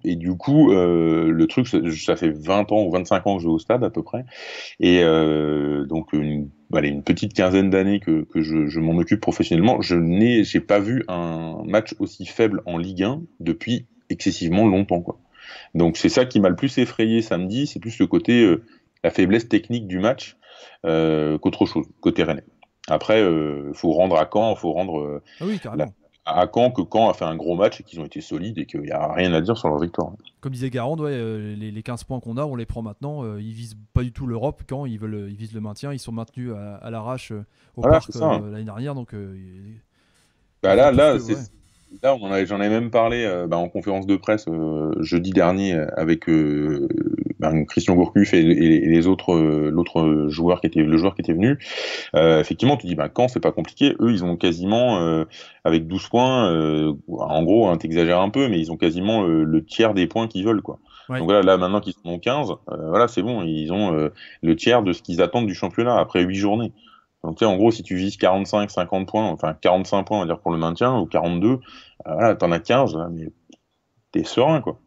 et du coup, euh, le truc, ça, ça fait vingt ans ou vingt-cinq ans que je vais au stade à peu près, et euh, donc une, allez, une petite quinzaine d'années que, que je, je m'en occupe professionnellement, je n'ai j'ai pas vu un match aussi faible en Ligue un depuis excessivement longtemps, quoi. Donc c'est ça qui m'a le plus effrayé samedi, c'est plus le côté euh, la faiblesse technique du match euh, qu'autre chose côté Rennais. Après, euh, faut rendre à Caen, faut rendre euh, oui, la, à Caen que Caen a fait un gros match et qu'ils ont été solides et qu'il n'y a rien à dire sur leur victoire. Comme disait Garand, ouais, euh, les, les quinze points qu'on a, on les prend maintenant. Euh, ils visent pas du tout l'Europe. Caen, ils veulent, ils visent le maintien. Ils sont maintenus à, à l'arrache euh, au voilà, parc ça, euh, hein. L'année dernière, donc. Euh, bah là, là, que, c'est. Ouais. Là, on en avait, j'en avais même parlé euh, bah, en conférence de presse euh, jeudi dernier avec euh, bah, Christian Gourcuff et, et les autres, euh, l'autre joueur qui était le joueur qui était venu. Euh, effectivement, tu dis, bah, Caen, c'est pas compliqué. Eux, ils ont quasiment euh, avec douze points, euh, en gros, hein, t'exagères un peu, mais ils ont quasiment euh, le tiers des points qu'ils veulent, quoi. Ouais. Donc là, là, maintenant qu'ils sont quinze, euh, voilà, c'est bon, ils ont euh, le tiers de ce qu'ils attendent du championnat après huit journées. Donc, tu sais, en gros, si tu vises quarante-cinq, cinquante points, enfin quarante-cinq points, on va dire, pour le maintien, ou quarante-deux, euh, voilà, t'en as quinze, mais t'es serein, quoi.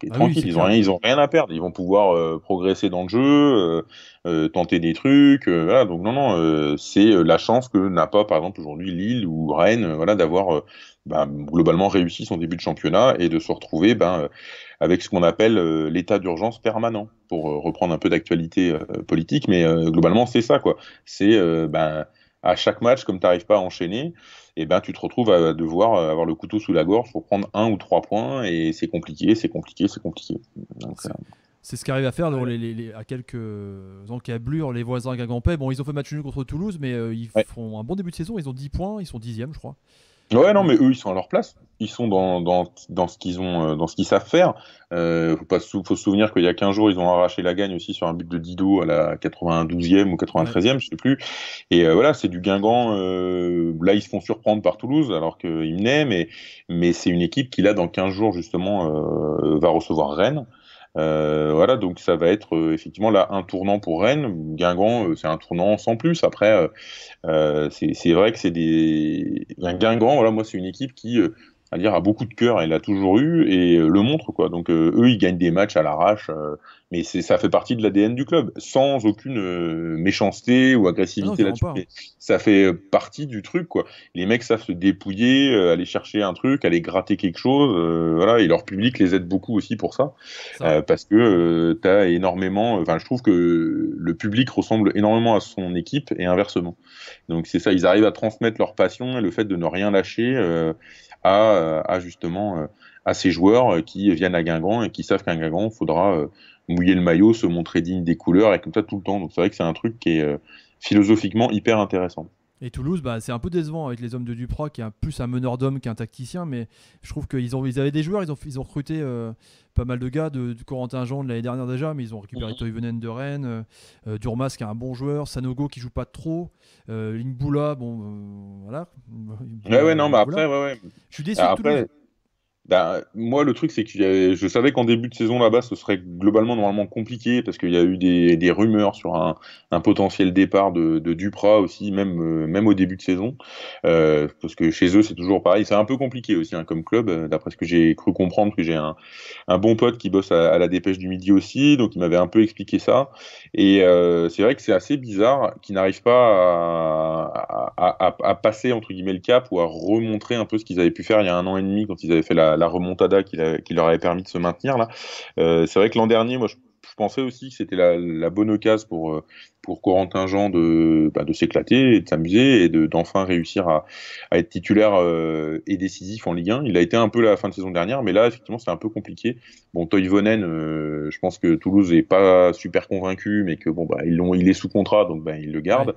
T'es ah tranquille, oui, ils, ont rien, ils ont rien à perdre. Ils vont pouvoir euh, progresser dans le jeu, euh, euh, tenter des trucs, euh, voilà. Donc, non, non, euh, c'est la chance que n'a pas, par exemple, aujourd'hui Lille ou Rennes, euh, voilà, d'avoir euh, bah, globalement réussi son début de championnat et de se retrouver, ben, bah, euh, avec ce qu'on appelle euh, l'état d'urgence permanent, pour euh, reprendre un peu d'actualité euh, politique, mais euh, globalement, c'est ça, quoi. C'est, euh, ben, à chaque match, comme tu n'arrives pas à enchaîner, eh ben, tu te retrouves à, à devoir avoir le couteau sous la gorge pour prendre un ou trois points, et c'est compliqué, c'est compliqué, c'est compliqué. Donc, c'est, euh... c'est ce qu'arrive à faire, donc, les, les, les, à quelques encablures, les voisins Guingampais. Bon, ils ont fait match nul contre Toulouse, mais euh, ils ouais. font un bon début de saison, ils ont dix points, ils sont dixième, je crois. Ouais, non, mais eux, ils sont à leur place. Ils sont dans, dans, dans ce qu'ils ont, dans ce qu'ils savent faire. Euh, faut pas sou- faut se souvenir qu'il y a quinze jours, ils ont arraché la gagne aussi sur un but de Dido à la quatre-vingt-douzième ou quatre-vingt-treizième, je sais plus. Et euh, voilà, c'est du Guingamp. Euh, là, ils se font surprendre par Toulouse, alors qu'ils venaient, mais, mais c'est une équipe qui, là, dans quinze jours, justement, euh, va recevoir Rennes. Euh, voilà, donc ça va être euh, effectivement là un tournant pour Rennes. Guingamp, euh, c'est un tournant sans plus. Après, euh, euh, c'est, c'est vrai que c'est des. Guingamp, voilà, moi, c'est une équipe qui, euh, à dire, a beaucoup de cœur, elle l'a toujours eu et euh, le montre, quoi. Donc, euh, eux, ils gagnent des matchs à l'arrache, euh, mais c'est, ça fait partie de l'A D N du club, sans aucune euh, méchanceté ou agressivité non, là-dessus. Mais ça fait partie du truc, quoi. Les mecs savent se dépouiller, euh, aller chercher un truc, aller gratter quelque chose, euh, voilà, et leur public les aide beaucoup aussi pour ça. ça euh, parce que euh, t'as énormément, enfin, je trouve que le public ressemble énormément à son équipe et inversement. Donc, c'est ça, ils arrivent à transmettre leur passion et le fait de ne rien lâcher. Euh, À, à justement à ces joueurs qui viennent à Guingamp et qui savent qu'à Guingamp, il faudra mouiller le maillot, se montrer digne des couleurs et comme ça tout le temps. Donc c'est vrai que c'est un truc qui est philosophiquement hyper intéressant. Et Toulouse, bah, c'est un peu décevant avec les hommes de Duprat, qui est un, plus un meneur d'hommes qu'un tacticien, mais je trouve qu'ils ont, ils avaient des joueurs, ils ont, ils ont recruté euh, pas mal de gars, de, de Corentin Jean de l'année dernière déjà, mais ils ont récupéré mmh. Toivonen de Rennes, euh, Durmas qui est un bon joueur, Sanogo qui joue pas trop, euh, Limboula, bon, euh, voilà. Ouais, ouais, non, mais bah après, ouais, ouais. Je suis déçu de Toulouse. Ben, moi, le truc, c'est que avait... je savais qu'en début de saison là-bas, ce serait globalement normalement compliqué parce qu'il y a eu des, des rumeurs sur un, un potentiel départ de, de Duprat aussi, même, même au début de saison. Euh, parce que chez eux, c'est toujours pareil. C'est un peu compliqué aussi hein, comme club, d'après ce que j'ai cru comprendre, que j'ai un, un bon pote qui bosse à, à la Dépêche du Midi aussi, donc il m'avait un peu expliqué ça. Et euh, c'est vrai que c'est assez bizarre qu'ils n'arrivent pas à, à, à, à passer, entre guillemets, le cap ou à remontrer un peu ce qu'ils avaient pu faire il y a un an et demi quand ils avaient fait la la remontada qui, la, qui leur avait permis de se maintenir là. Euh, c'est vrai que l'an dernier, moi je, je pensais aussi que c'était la, la bonne occasion pour, pour Corentin Jean de, bah, de s'éclater, et de s'amuser et de, d'enfin réussir à, à être titulaire euh, et décisif en Ligue un. Il a été un peu la fin de saison dernière, mais là effectivement c'est un peu compliqué. Bon, Toivonen, euh, je pense que Toulouse n'est pas super convaincu, mais que bon bah ils l'ont, il est sous contrat donc bah, ils le gardent.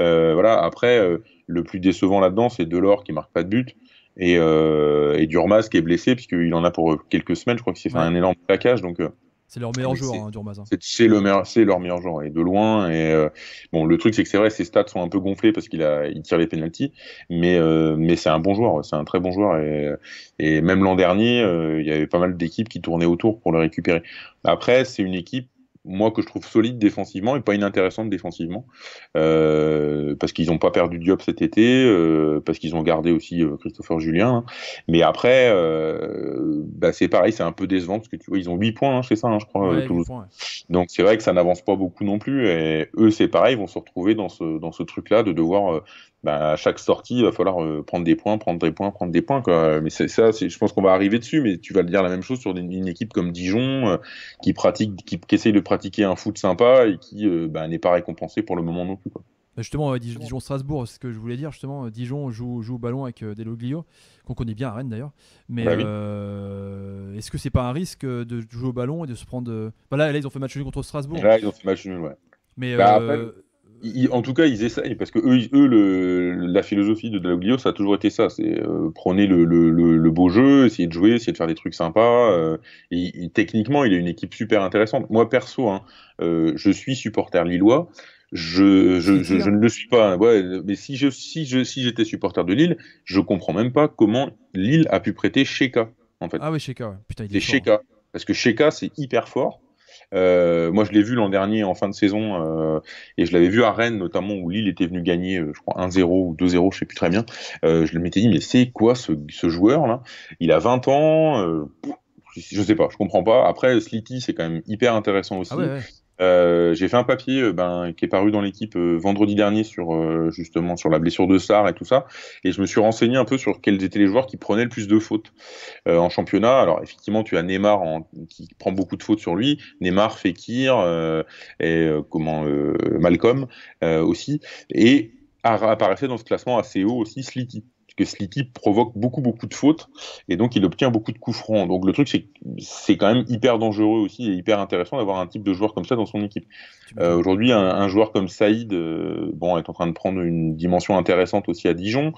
Ouais. Euh, voilà. Après, euh, le plus décevant là-dedans, c'est Delors qui marque pas de but. Et, euh, et Durmas qui est blessé puisqu'il en a pour quelques semaines, je crois qu'il s'est fait ouais. un énorme plaquage donc, euh, c'est leur meilleur joueur hein, Durmas hein. c'est, c'est, le meilleur, c'est leur meilleur joueur et de loin et, euh, bon, le truc c'est que c'est vrai ses stats sont un peu gonflés parce qu'il a, il tire les pénaltys mais, euh, mais c'est un bon joueur, c'est un très bon joueur et, et même l'an dernier euh, il y avait pas mal d'équipes qui tournaient autour pour le récupérer. Après c'est une équipe moi que je trouve solide défensivement et pas inintéressante défensivement euh, parce qu'ils n'ont pas perdu Diop cet été euh, parce qu'ils ont gardé aussi euh, Christopher Julien hein. Mais après euh, bah, c'est pareil, c'est un peu décevant parce que tu vois ils ont huit points hein, c'est ça hein, je crois ouais, Toulouse. Points, ouais. Donc c'est vrai que ça n'avance pas beaucoup non plus et eux c'est pareil, ils vont se retrouver dans ce, dans ce truc là de devoir euh, bah, à chaque sortie il va falloir euh, prendre des points prendre des points prendre des points quoi. Mais c'est, ça c'est, je pense qu'on va arriver dessus mais tu vas dire la même chose sur une, une équipe comme Dijon euh, qui pratique qui, qui essaye de pratiquer un foot sympa et qui euh, bah, n'est pas récompensé pour le moment non plus quoi. Justement, Dijon-Strasbourg, c'est ce que je voulais dire. Justement, Dijon joue, joue au ballon avec euh, Deloglio, qu'on connaît bien à Rennes d'ailleurs. Mais bah, euh, oui. Est-ce que c'est pas un risque de jouer au ballon et de se prendre. Bah, là, là, ils ont fait match nul contre Strasbourg. Là, ils ont fait match nul, ouais. Mais bah, euh... après, ils, en tout cas, ils essayent parce que eux, eux le, la philosophie de Deloglio, ça a toujours été ça. C'est euh, prenez le, le, le, le beau jeu, essayez de jouer, essayez de faire des trucs sympas. Euh, et, et, techniquement, il a une équipe super intéressante. Moi, perso, hein, euh, je suis supporter lillois. Je, je, je, je ne le suis pas. Ouais, mais si je, si je, si j'étais supporter de Lille, je comprends même pas comment Lille a pu prêter Sheka, en fait. Ah oui, Sheka. Ouais. Putain, il est fort. Sheka. Parce que Sheka, c'est hyper fort. Euh, moi, je l'ai vu l'an dernier en fin de saison, euh, et je l'avais vu à Rennes notamment où Lille était venu gagner, euh, je crois un zéro ou deux zéro, je sais plus très bien. Euh, je m'étais dit, mais c'est quoi ce, ce joueur là ? Il a vingt ans. Euh, je sais pas, je comprends pas. Après, Slity, c'est quand même hyper intéressant aussi. Ah ouais, ouais. Euh, j'ai fait un papier euh, ben, qui est paru dans l'équipe euh, vendredi dernier sur euh, justement sur la blessure de Sarre et tout ça, et je me suis renseigné un peu sur quels étaient les joueurs qui prenaient le plus de fautes euh, en championnat. Alors effectivement tu as Neymar en... qui prend beaucoup de fautes sur lui, Neymar, Fekir euh, et euh, comment euh, Malcolm euh, aussi, et apparaissait dans ce classement assez haut aussi Slity. Parce que Slity provoque beaucoup beaucoup de fautes et donc il obtient beaucoup de coups francs. Donc le truc c'est c'est quand même hyper dangereux aussi et hyper intéressant d'avoir un type de joueur comme ça dans son équipe. Euh, aujourd'hui un, un joueur comme Saïd euh, bon est en train de prendre une dimension intéressante aussi à Dijon.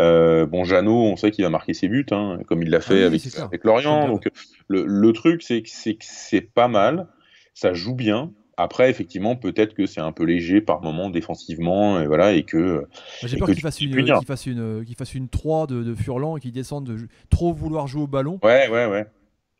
Euh, bon, Jeannot, on sait qu'il va marquer ses buts, hein, comme il l'a fait ah oui, avec, avec Lorient. Donc le, le truc c'est que c'est, c'est pas mal, ça joue bien. Après, effectivement, peut-être que c'est un peu léger par moment défensivement, et voilà, et que. J'ai et peur que qu'il, fasse une, qu'il, fasse une, qu'il fasse une trois de, de Furlan et qu'il descende de trop vouloir jouer au ballon. Ouais, ouais, ouais.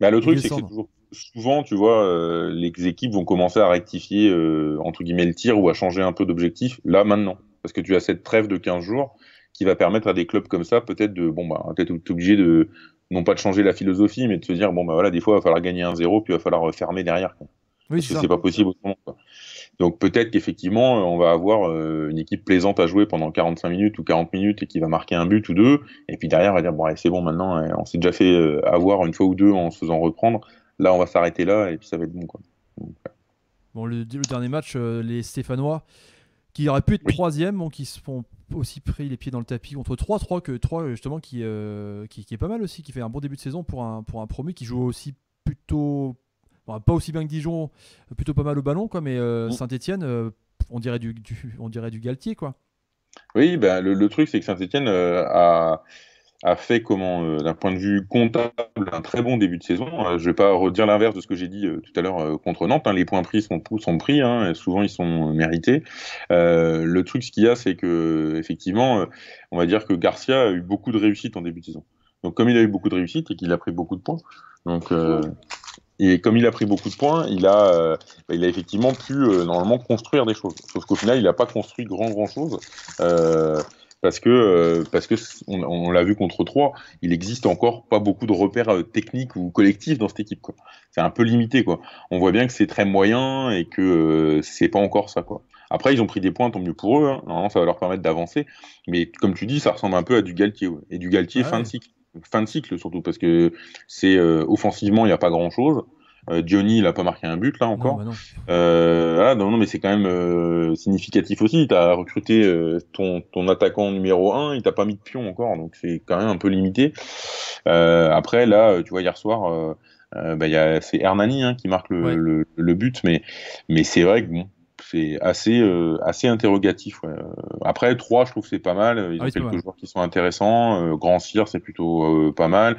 Bah, le truc, descendre. c'est que c'est toujours, souvent, tu vois, euh, les équipes vont commencer à rectifier, euh, entre guillemets, le tir ou à changer un peu d'objectif, là, maintenant. Parce que tu as cette trêve de quinze jours qui va permettre à des clubs comme ça, peut-être de, bon, bah, peut-être t'es obligé de, non pas de changer la philosophie, mais de se dire, bon, bah voilà, des fois, il va falloir gagner un zéro, puis il va falloir fermer derrière, quoi. Oui, parce que c'est pas possible autrement, quoi. Donc peut-être qu'effectivement, on va avoir euh, une équipe plaisante à jouer pendant quarante-cinq minutes ou quarante minutes et qui va marquer un but ou deux. Et puis derrière, on va dire, bon, allez, c'est bon, maintenant, on s'est déjà fait euh, avoir une fois ou deux en se faisant reprendre. Là, on va s'arrêter là et puis ça va être bon, quoi. Donc, ouais. Bon, le, le dernier match, euh, les Stéphanois, qui auraient pu être troisième, bon, qui se font aussi pris les pieds dans le tapis contre trois trois, que trois justement, qui, euh, qui, qui est pas mal aussi, qui fait un bon début de saison pour un, pour un promu, qui joue aussi plutôt... Bon, pas aussi bien que Dijon, plutôt pas mal au ballon, quoi, mais euh, Saint-Etienne, euh, on, dirait du, du, on dirait du Galtier, quoi. Oui, ben, le, le truc, c'est que Saint-Etienne euh, a, a fait, comment, euh, d'un point de vue comptable, un très bon début de saison. Euh, je ne vais pas redire l'inverse de ce que j'ai dit euh, tout à l'heure euh, contre Nantes. Hein, les points pris sont, sont pris, hein, et souvent ils sont mérités. Euh, le truc, ce qu'il y a, c'est qu'effectivement, euh, on va dire que Garcia a eu beaucoup de réussite en début de saison. Donc, comme il a eu beaucoup de réussite et qu'il a pris beaucoup de points, donc... Euh, Et comme il a pris beaucoup de points, il a, euh, il a effectivement pu euh, normalement construire des choses. Sauf qu'au final, il n'a pas construit grand grand chose euh, parce que euh, parce que on, on l'a vu contre Troyes, il existe encore pas beaucoup de repères euh, techniques ou collectifs dans cette équipe, quoi. C'est un peu limité, quoi. On voit bien que c'est très moyen et que euh, c'est pas encore ça, quoi. Après, ils ont pris des points, tant mieux pour eux. Hein. Normalement, ça va leur permettre d'avancer. Mais comme tu dis, ça ressemble un peu à du Galtier, ouais. Et du Galtier, ouais. Fin de cycle. Fin de cycle surtout, parce que c'est euh, offensivement il n'y a pas grand chose. euh, Diony il n'a pas marqué un but là encore. Non, bah non. Euh, ah, non, non mais c'est quand même euh, significatif aussi, tu as recruté euh, ton, ton attaquant numéro un, il t'a pas mis de pion encore, donc c'est quand même un peu limité. Euh, après là tu vois hier soir euh, euh, bah, y a, c'est Hernani hein, qui marque le, ouais. le, le but, mais, mais c'est vrai que bon, c'est assez, euh, assez interrogatif. Ouais. Après, trois, je trouve que c'est pas mal. Ils ah, ont oui, quelques joueurs qui sont intéressants. Euh, Grand Sir, c'est plutôt euh, pas mal.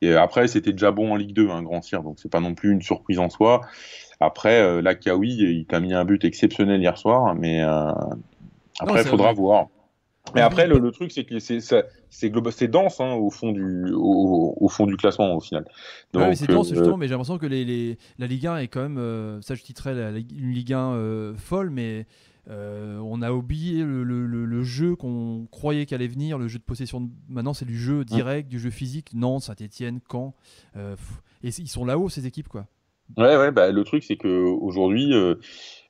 Et après, c'était déjà bon en Ligue deux, hein, Grand Sir, donc c'est pas non plus une surprise en soi. Après, euh, là, Kawi, il t'a mis un but exceptionnel hier soir, mais euh, après, il faudra vrai. voir. Mais après, le, le truc, c'est que c'est, c'est, c'est, globa, c'est dense hein, au, fond du, au, au fond du classement, au final. Donc, ouais, mais c'est dense, euh, justement, mais j'ai l'impression que les, les, la Ligue un est quand même, euh, ça je titrerais la, la, une Ligue un euh, folle, mais euh, on a oublié le, le, le, le jeu qu'on croyait qu'allait venir, le jeu de possession. De, maintenant, c'est du jeu direct, hein. Du jeu physique. Nantes, Saint-Etienne, Caen. Euh, et ils sont là-haut, ces équipes, quoi. Ouais, ouais, bah, le truc, c'est qu'aujourd'hui, euh,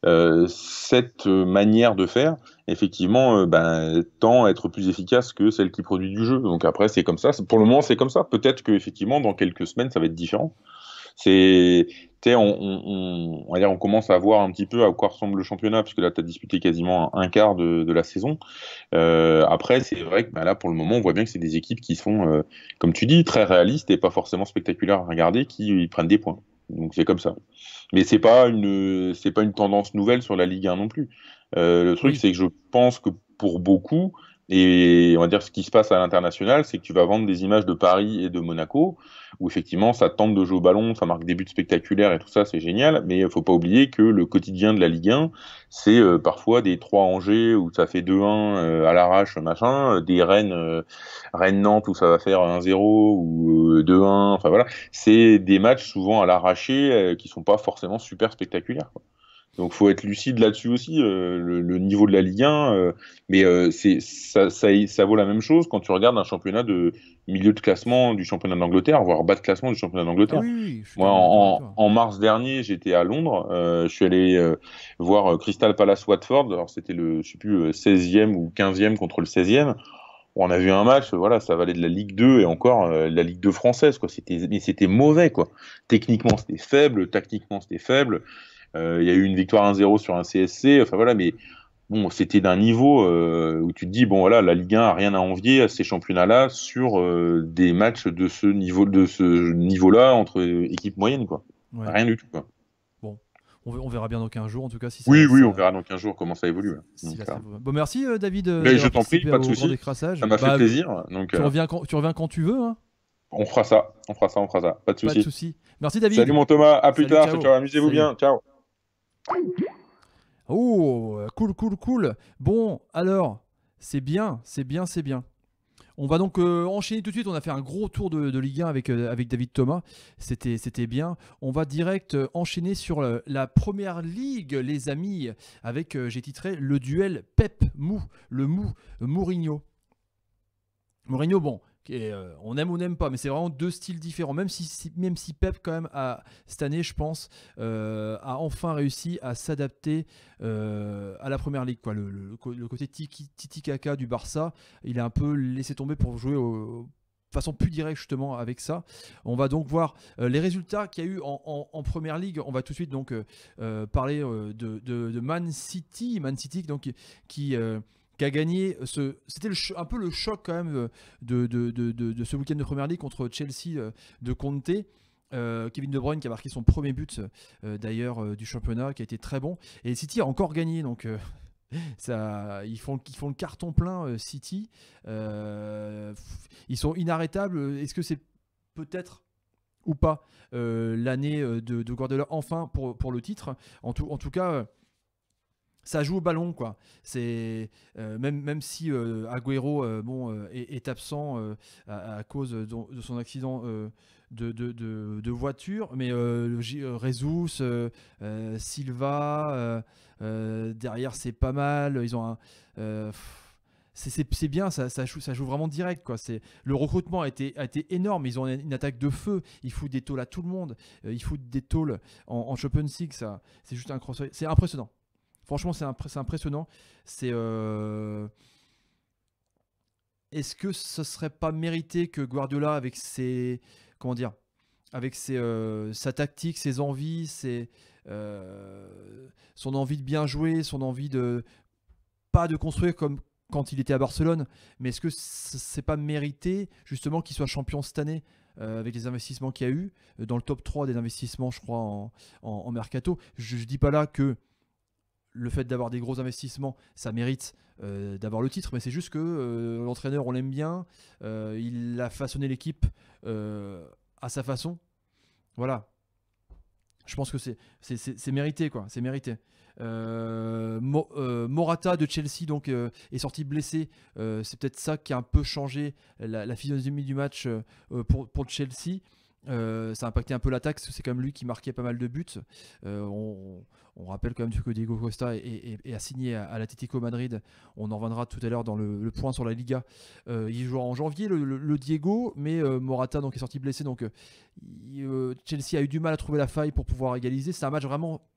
euh, cette manière de faire, effectivement, euh, ben, tend à être plus efficace que celle qui produit du jeu. Donc après, c'est comme ça. Pour le moment, c'est comme ça. Peut-être qu'effectivement, dans quelques semaines, ça va être différent. C'est, on, on, on, on commence à voir un petit peu à quoi ressemble le championnat, puisque là, tu as disputé quasiment un quart de, de la saison. Euh, après, c'est vrai que ben là, pour le moment, on voit bien que c'est des équipes qui sont, euh, comme tu dis, très réalistes et pas forcément spectaculaires à regarder, qui prennent des points. Donc c'est comme ça. Mais c'est pas une c'est pas une tendance nouvelle sur la Ligue un non plus. Euh, le truc oui. c'est que je pense que pour beaucoup, et on va dire ce qui se passe à l'international, c'est que tu vas vendre des images de Paris et de Monaco où effectivement ça tente de jouer au ballon, ça marque des buts spectaculaires et tout ça, c'est génial, mais il faut pas oublier que le quotidien de la Ligue un, c'est euh, parfois des trois Angers où ça fait deux un euh, à l'arrache machin, des Rennes euh, Rennes Nantes où ça va faire un zéro ou euh, deux un, enfin voilà, c'est des matchs souvent à l'arraché euh, qui sont pas forcément super spectaculaires, quoi. Donc, faut être lucide là-dessus aussi, euh, le, le niveau de la Ligue un. Euh, mais euh, c'est, ça, ça, ça vaut la même chose quand tu regardes un championnat de milieu de classement du championnat d'Angleterre, voire bas de classement du championnat d'Angleterre. Ah oui, moi, en, en mars dernier, j'étais à Londres. Euh, je suis allé euh, voir Crystal Palace Watford. Alors, c'était le, je sais plus, seizième ou quinzième contre le seizième. On a vu un match, voilà, ça valait de la Ligue deux et encore euh, la Ligue deux française, quoi. C'était, mais c'était mauvais, quoi. Techniquement, c'était faible. Tactiquement, c'était faible. Il euh, y a eu une victoire un zéro sur un C S C, enfin voilà, mais bon, c'était d'un niveau euh, où tu te dis, bon voilà, la Ligue un n'a rien à envier à ces championnats-là sur euh, des matchs de ce, niveau, de ce niveau-là entre équipes moyennes, quoi. Ouais. Rien du tout, quoi. Bon, on, on verra bien dans quinze jours, en tout cas. Si ça, oui, oui, ça, on verra dans quinze jours comment ça évolue. Si donc, ça. Bon, merci euh, David. Euh, je t'en prie, pas de soucis. Ça m'a fait bah, plaisir. Donc, tu, euh... reviens quand, tu reviens quand tu veux, hein. On fera ça, on fera ça, on fera ça. Pas de soucis. Souci. Merci David. Salut mon Thomas, à plus Salut, tard, ciao. Ciao. Amusez-vous Salut. Bien, ciao. Oh, cool, cool, cool. Bon, alors, c'est bien, c'est bien, c'est bien. On va donc euh, enchaîner tout de suite. On a fait un gros tour de, de Ligue un avec, euh, avec David Thomas. C'était bien. On va direct euh, enchaîner sur euh, la première ligue, les amis, avec, euh, j'ai titré, le duel Pep-Mou, le Mou, Mourinho. Mourinho, bon, et, euh, on aime ou on n'aime pas, mais c'est vraiment deux styles différents. Même si, si, même si Pep, quand même, a, cette année, je pense, euh, a enfin réussi à s'adapter euh, à la première ligue, quoi. Le, le, le côté tiki, tiki caca du Barça, il a un peu laissé tomber pour jouer au, de façon plus directe justement avec ça. On va donc voir euh, les résultats qu'il y a eu en, en, en première ligue. On va tout de suite donc euh, parler euh, de, de, de Man City, Man City donc qui. Euh, qui a gagné, c'était un peu le choc quand même de, de, de, de, de ce week-end de Première Ligue contre Chelsea de Conte. Euh, Kevin De Bruyne qui a marqué son premier but euh, d'ailleurs euh, du championnat, qui a été très bon. Et City a encore gagné, donc euh, ça, ils, font, ils font le carton plein euh, City. Euh, ils sont inarrêtables. Est-ce que c'est peut-être ou pas euh, l'année de, de Guardiola enfin pour, pour le titre? En tout, en tout cas... Euh, ça joue au ballon, quoi. C'est euh, même même si euh, Agüero euh, bon euh, est, est absent euh, à, à cause de, de son accident euh, de, de, de, de voiture, mais euh, Rezus, euh, euh, Silva euh, euh, derrière c'est pas mal. Ils ont un euh, c'est bien, ça, ça, joue, ça joue vraiment direct, quoi. Le recrutement a été, a été énorme, ils ont une attaque de feu, ils foutent des tôles à tout le monde, ils foutent des tôles en, en Champions League, c'est juste incroyable, c'est impressionnant. Franchement, c'est impressionnant. C'est, euh... est-ce que ce serait pas mérité que Guardiola, avec ses, comment dire, avec ses, euh, sa tactique, ses envies, ses, euh... son envie de bien jouer, son envie de pas de construire comme quand il était à Barcelone, mais est-ce que c'est pas mérité justement qu'il soit champion cette année? Euh, avec les investissements qu'il y a eu dans le top trois des investissements, je crois, en, en, en mercato. Je, je dis pas là que le fait d'avoir des gros investissements, ça mérite euh, d'avoir le titre, mais c'est juste que euh, l'entraîneur, on l'aime bien, euh, il a façonné l'équipe euh, à sa façon. Voilà. Je pense que c'est mérité, quoi. C'est mérité. Euh, Mo, euh, Morata de Chelsea donc, euh, est sorti blessé. Euh, c'est peut-être ça qui a un peu changé la, la physionomie du match euh, pour, pour Chelsea. Euh, ça a impacté un peu l'attaque parce que c'est quand même lui qui marquait pas mal de buts. Euh, on, on rappelle quand même que Diego Costa est, est, est assigné à, à l'Atlético Madrid. On en reviendra tout à l'heure dans le, le point sur la Liga. Euh, il jouera en janvier le, le, le Diego, mais euh, Morata donc, est sorti blessé. Donc euh, Chelsea a eu du mal à trouver la faille pour pouvoir égaliser. C'est un match vraiment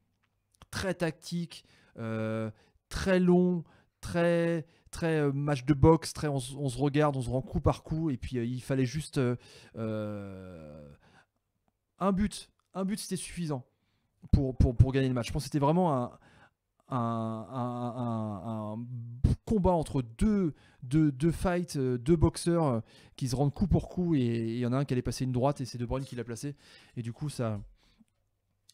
très tactique, euh, très long, très... très match de boxe, très on, on se regarde, on se rend coup par coup, et puis euh, il fallait juste euh, euh, un but, un but c'était suffisant pour, pour, pour gagner le match. Je pense que c'était vraiment un, un, un, un, un combat entre deux, deux, deux fights, deux boxeurs qui se rendent coup pour coup, et il y en a un qui allait passer une droite, et c'est De Bruyne qui l'a placé, et du coup ça,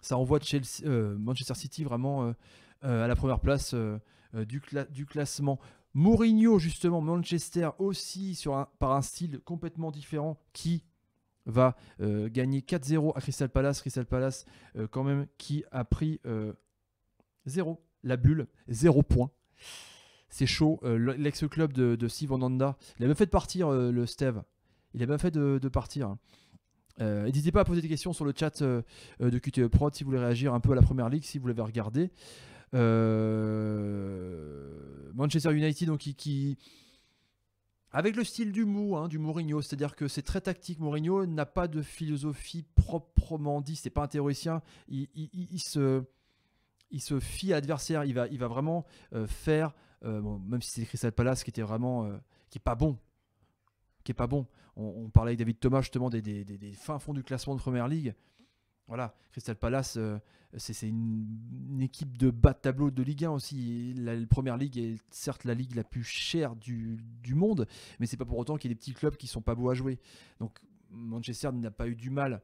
ça envoie Chelsea, euh, Manchester City vraiment euh, euh, à la première place euh, euh, du, cla du classement. Mourinho, justement, Manchester aussi sur un, par un style complètement différent qui va euh, gagner quatre zéro à Crystal Palace. Crystal Palace, euh, quand même, qui a pris euh, zéro, la bulle, zéro point. C'est chaud. Euh, L'ex-club de, de Steve Mandanda, il a même fait de partir, euh, le Steve. Il a même fait de, de partir. Euh, N'hésitez pas à poser des questions sur le chat euh, de Q T E Prod si vous voulez réagir un peu à la Première Ligue, si vous l'avez regardé. Euh, Manchester United donc qui, qui avec le style du Mou, hein, du Mourinho, c'est-à-dire que c'est très tactique. Mourinho n'a pas de philosophie proprement dit, c'est pas un théoricien, il, il, il, il, se, il se fie à l'adversaire, il va, il va vraiment euh, faire, euh, bon, même si c'est Crystal Palace qui était vraiment, euh, qui est pas bon, qui est pas bon, on, on parlait avec David Thomas justement des, des, des, des fins fonds du classement de Première Ligue. Voilà, Crystal Palace, euh, c'est une, une équipe de bas de tableau de Ligue un aussi. La, la Première Ligue est certes la ligue la plus chère du, du monde, mais c'est pas pour autant qu'il y ait des petits clubs qui sont pas beaux à jouer. Donc Manchester n'a pas eu du mal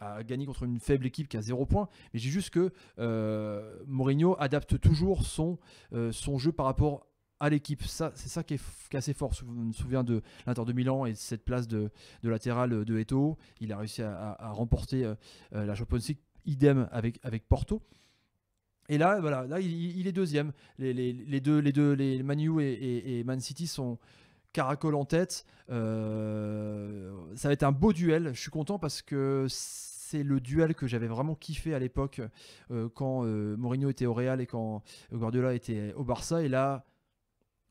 à gagner contre une faible équipe qui a zéro point. Mais j'ai juste que euh, Mourinho adapte toujours son, euh, son jeu par rapport à l'équipe. Ça, c'est ça qui est, qui est assez fort. Je me souviens de l'Inter de Milan et cette place de, de latéral de Eto'o. Il a réussi à, à, à remporter euh, la Champions League, idem avec, avec Porto. Et là, voilà, là il, il est deuxième. Les, les, les deux, les deux, les Manu et, et, et Man City sont caracole en tête. Euh, ça va être un beau duel. Je suis content parce que c'est le duel que j'avais vraiment kiffé à l'époque euh, quand euh, Mourinho était au Real et quand Guardiola était au Barça. Et là,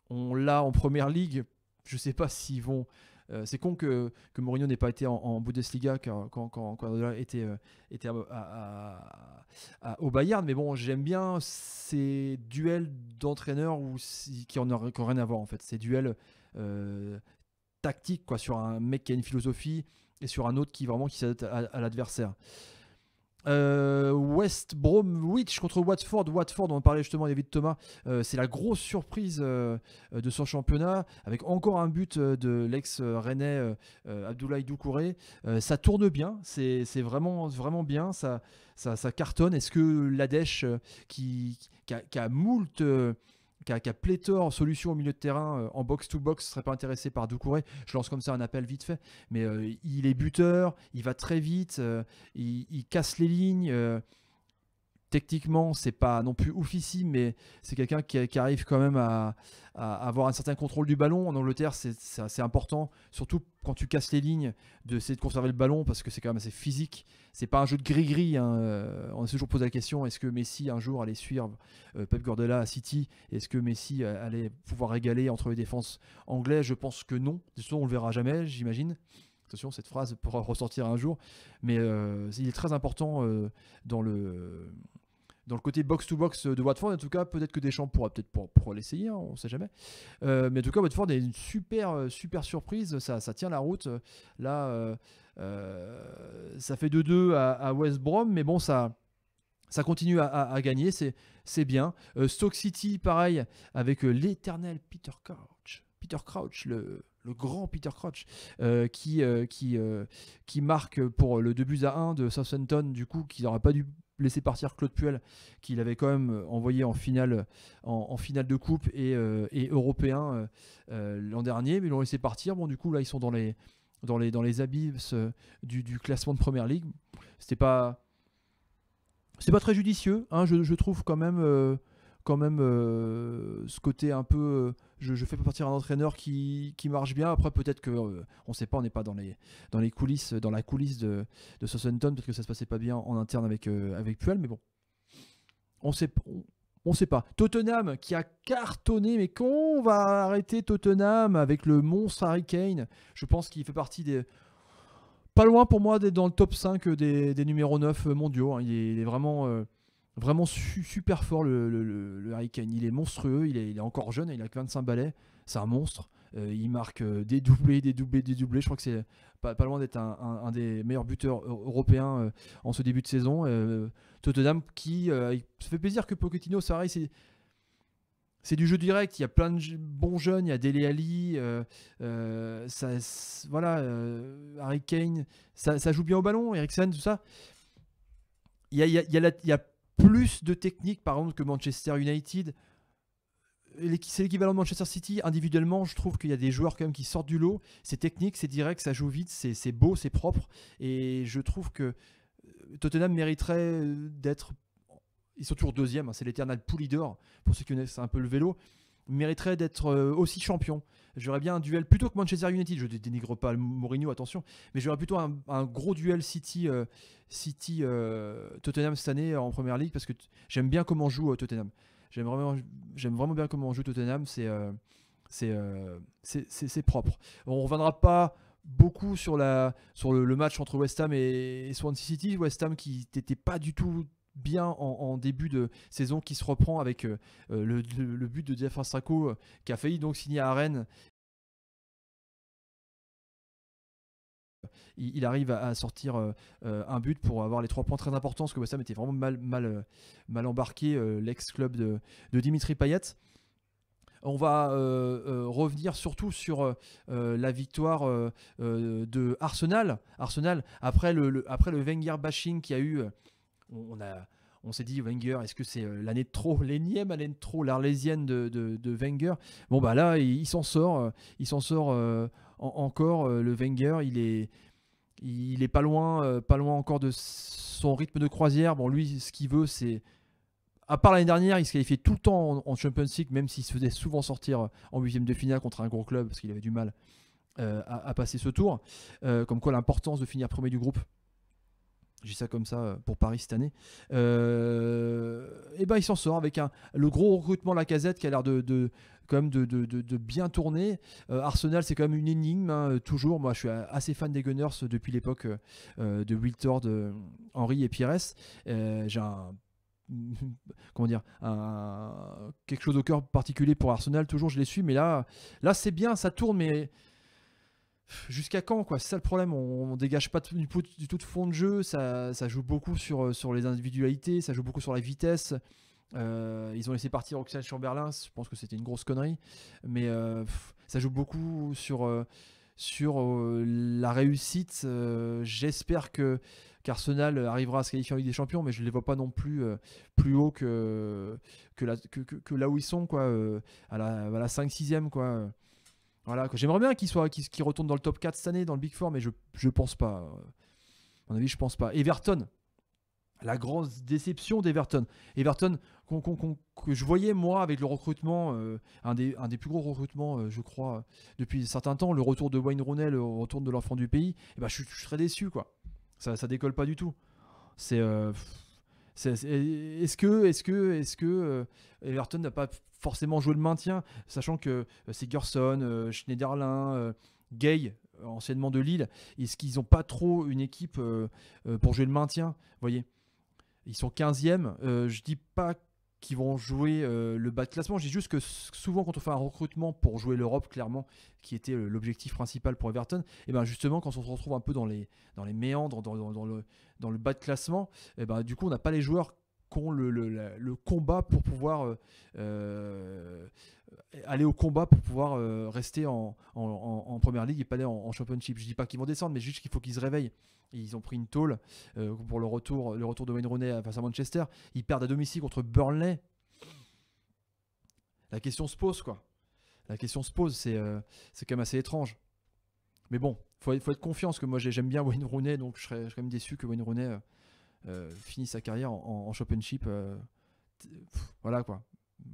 on l'a en première ligue. Je ne sais pas s'ils vont... Euh, c'est con que, que Mourinho n'ait pas été en, en Bundesliga quand, quand, quand Guardiola était, euh, était à, à, à, au Bayern. Mais bon, j'aime bien ces duels d'entraîneurs qui n'ont rien à voir en fait. Ces duels euh, tactiques quoi, sur un mec qui a une philosophie et sur un autre qui vraiment qui s'adapte à, à l'adversaire. Euh, West Bromwich contre Watford. Watford, on en parlait justement, David Thomas. Euh, c'est la grosse surprise euh, de ce championnat, avec encore un but euh, de l'ex-Rennais euh, Abdoulaye Doucouré. Euh, ça tourne bien, c'est vraiment, vraiment bien, ça, ça, ça cartonne. Est-ce que l'Adèche, euh, qui, qui, a, qui a moult... Euh, Qui a, qui a pléthore en solutions au milieu de terrain, euh, en box-to-box, ne serait pas intéressé par Doucouré. Je lance comme ça un appel vite fait. Mais euh, il est buteur, il va très vite, euh, il, il casse les lignes. Euh, techniquement, c'est pas non plus oufissime, mais c'est quelqu'un qui, qui arrive quand même à, à avoir un certain contrôle du ballon. En Angleterre, c'est assez important, surtout quand tu casses les lignes, d'essayer de conserver le ballon parce que c'est quand même assez physique. C'est pas un jeu de gris-gris. Hein. On a toujours posé la question, est-ce que Messi un jour allait suivre euh, Pep Guardiola à City? Est-ce que Messi allait pouvoir régaler entre les défenses anglaises? Je pense que non. De toute façon, on le verra jamais, j'imagine. Attention, cette phrase pourra ressortir un jour. Mais euh, il est très important euh, dans le... dans le côté box-to-box de Watford, en tout cas, peut-être que Deschamps pourra peut-être pour, pour l'essayer, hein, on ne sait jamais. Euh, mais en tout cas, Watford est une super, super surprise, ça, ça tient la route. Là, euh, euh, ça fait deux deux à, à West Brom, mais bon, ça, ça continue à, à, à gagner, c'est bien. Euh, Stoke City, pareil, avec l'éternel Peter Crouch, Peter Crouch, le... le grand Peter Crouch euh, qui, euh, qui, euh, qui marque pour le deux buts à un de Southampton, du coup, qui n'aurait pas dû laisser partir Claude Puel, qu'il avait quand même envoyé en finale, en, en finale de coupe et, euh, et européen euh, euh, l'an dernier, mais ils l'ont laissé partir. Bon, du coup, là, ils sont dans les, dans les, dans les abysses du, du classement de Première Ligue. C'était pas, c'était pas très judicieux, hein, je, je trouve quand même... Euh, quand même euh, ce côté un peu euh, je, je fais partir un entraîneur qui, qui marche bien. Après peut-être que euh, on sait pas, on n'est pas dans les dans les coulisses dans la coulisse de, de Southampton, peut-être que ça se passait pas bien en interne avec euh, avec Puel, mais bon, on sait on, on sait pas. Tottenham qui a cartonné, mais qu'on va arrêter Tottenham avec le monstre Harry Kane. Je pense qu'il fait partie des pas loin pour moi des, dans le top cinq des, des numéros neuf mondiaux, hein. il, est, il est vraiment euh, Vraiment su, super fort le, le, le Harry Kane. Il est monstrueux, il est, il est encore jeune, il a que vingt-cinq balais, c'est un monstre. Euh, il marque des doublés, des doublés, des doublés. Je crois que c'est pas, pas loin d'être un, un, un des meilleurs buteurs européens euh, en ce début de saison. Euh, Tottenham qui euh, se fait plaisir que Pochettino, Sarre, c'est... C'est du jeu direct, il y a plein de bons jeunes, il y a Dele Alli, euh, euh, ça, voilà, euh, Harry Kane, ça, ça joue bien au ballon, Eriksen, tout ça. Il y a, il y a, il y a, la, il y a plus de technique par exemple que Manchester United, c'est l'équivalent de Manchester City. Individuellement, je trouve qu'il y a des joueurs quand même qui sortent du lot, c'est technique, c'est direct, ça joue vite, c'est beau, c'est propre, et je trouve que Tottenham mériterait d'être, ils sont toujours deuxième, hein, c'est l'éternel poule d'or pour ceux qui connaissent un peu le vélo, mériterait d'être aussi champion. J'aurais bien un duel, plutôt que Manchester United, je ne dénigre pas Mourinho, attention, mais j'aurais plutôt un, un gros duel City, euh, City euh, Tottenham cette année en Première Ligue, parce que j'aime bien comment joue euh, Tottenham. J'aime vraiment, j'aime vraiment bien comment joue Tottenham, c'est euh, euh, propre. On ne reviendra pas beaucoup sur, la, sur le, le match entre West Ham et, et Swansea City, West Ham qui n'était pas du tout... bien en, en début de saison, qui se reprend avec euh, le, le, le but de Diafra Sako, euh, qui a failli donc signer à Rennes. Il, il arrive à, à sortir euh, un but pour avoir les trois points très importants, parce que West Ham était vraiment mal, mal, mal embarqué, euh, l'ex-club de, de Dimitri Payet. On va euh, euh, revenir surtout sur euh, la victoire euh, euh, de Arsenal. Arsenal, après le, le, après le Wenger bashing qu'il y a eu, euh, On, a, on s'est dit, Wenger, est-ce que c'est l'année de trop, l'énième année de trop, l'arlésienne de, de, de Wenger? Bon, bah là, il, il s'en sort, il s'en sort euh, en, encore. Euh, le Wenger, il est, il est pas loin, euh, pas loin encore de son rythme de croisière. Bon, lui, ce qu'il veut, c'est à part l'année dernière, il se qualifiait tout le temps en, en Champions League, même s'il se faisait souvent sortir en huitième de finale contre un gros club, parce qu'il avait du mal euh, à, à passer ce tour. Euh, comme quoi l'importance de finir premier du groupe, j'ai ça comme ça pour Paris cette année, euh, et ben il s'en sort avec un, le gros recrutement Lacazette qui a l'air de, de, quand même de, de, de, de bien tourner. euh, Arsenal c'est quand même une énigme, hein, toujours. Moi je suis assez fan des Gunners depuis l'époque euh, de Wiltord, de Henry et Pires. euh, j'ai un comment dire un, quelque chose au cœur particulier pour Arsenal, toujours je les suis, mais là, là c'est bien, ça tourne, mais jusqu'à quand, quoi? C'est ça le problème, on, on dégage pas du, du tout de fond de jeu, ça, ça joue beaucoup sur, sur les individualités, ça joue beaucoup sur la vitesse. Euh, ils ont laissé partir Oxlade Chamberlain, je pense que c'était une grosse connerie, mais euh, ça joue beaucoup sur, sur euh, la réussite. Euh, j'espère que qu'Arsenal arrivera à se qualifier en Ligue des Champions, mais je ne les vois pas non plus euh, plus haut que, que, la, que, que, que là où ils sont, quoi, euh, à la, à la cinquième sixième, quoi. Voilà, j'aimerais bien qu'ils qu'ils, qu'ils retournent dans le top quatre cette année, dans le Big Four, mais je ne pense pas. À mon avis, je pense pas. Everton, la grosse déception d'Everton. Everton, qu'on, qu'on, qu'on, que je voyais, moi, avec le recrutement, euh, un, des, un des plus gros recrutements, euh, je crois, depuis un certain temps, le retour de Wayne Rooney, le retour de l'enfant du pays, et ben, je, je serais déçu, quoi. Ça ne décolle pas du tout. C'est... Euh, Est-ce que, est-ce que, est-ce que Everton n'a pas forcément joué le maintien, sachant que c'est Gerson, Schneiderlin, Gay, anciennement de Lille, est-ce qu'ils n'ont pas trop une équipe pour jouer le maintien? Voyez, ils sont quinzième, je dis pas qu'ils vont jouer le bas de classement, je dis juste que souvent quand on fait un recrutement pour jouer l'Europe, clairement, qui était l'objectif principal pour Everton, et ben justement quand on se retrouve un peu dans les, dans les méandres, dans, dans, dans le... dans le bas de classement, eh ben, du coup, on n'a pas les joueurs qui ont le, le, la, le combat pour pouvoir euh, euh, aller au combat, pour pouvoir euh, rester en, en, en Première Ligue et pas aller en, en Championship. Je ne dis pas qu'ils vont descendre, mais juste qu'il faut qu'ils se réveillent. Et ils ont pris une tôle euh, pour le retour, le retour de Wayne Rooney face à Manchester. Ils perdent à domicile contre Burnley. La question se pose, quoi. La question se pose, c'est euh, quand même assez étrange. Mais bon, il faut, faut être confiant, parce que moi j'aime bien Wayne Rooney, donc je serais, je serais quand même déçu que Wayne Rooney euh, euh, finisse sa carrière en, en Championship. Euh, pff, voilà, quoi.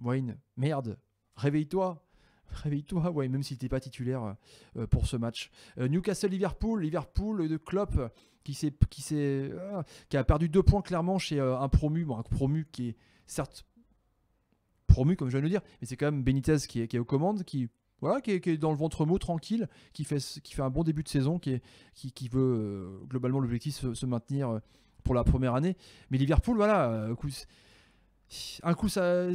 Wayne, merde, réveille-toi, réveille-toi, Wayne, même s'il n'était pas titulaire euh, pour ce match. Euh, Newcastle-Liverpool, Liverpool de Klopp qui, s'est, qui, s'est, euh, qui a perdu deux points clairement chez euh, un promu, bon, un promu qui est certes promu comme je viens de le dire, mais c'est quand même Benitez qui est, qui est aux commandes, qui... Voilà, qui est, qui est dans le ventre mou, tranquille, qui fait, qui fait un bon début de saison, qui, est, qui, qui veut euh, globalement l'objectif se, se maintenir pour la première année. Mais Liverpool, voilà, un coup, un coup ça,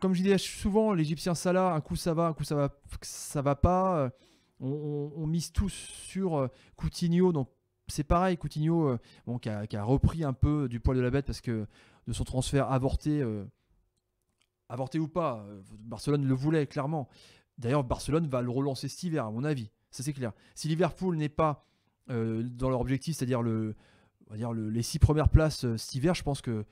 comme je disais souvent, l'Égyptien Salah, un coup ça va, un coup ça va, ça va pas. On, on, on mise tous sur Coutinho, donc c'est pareil, Coutinho, bon, qui, a, qui a repris un peu du poil de la bête parce que de son transfert avorté, euh, avorté ou pas, Barcelone le voulait clairement. D'ailleurs, Barcelone va le relancer cet hiver, à mon avis. Ça, c'est clair. Si Liverpool n'est pas euh, dans leur objectif, c'est-à-dire le, le, les six premières places euh, cet hiver, je pense que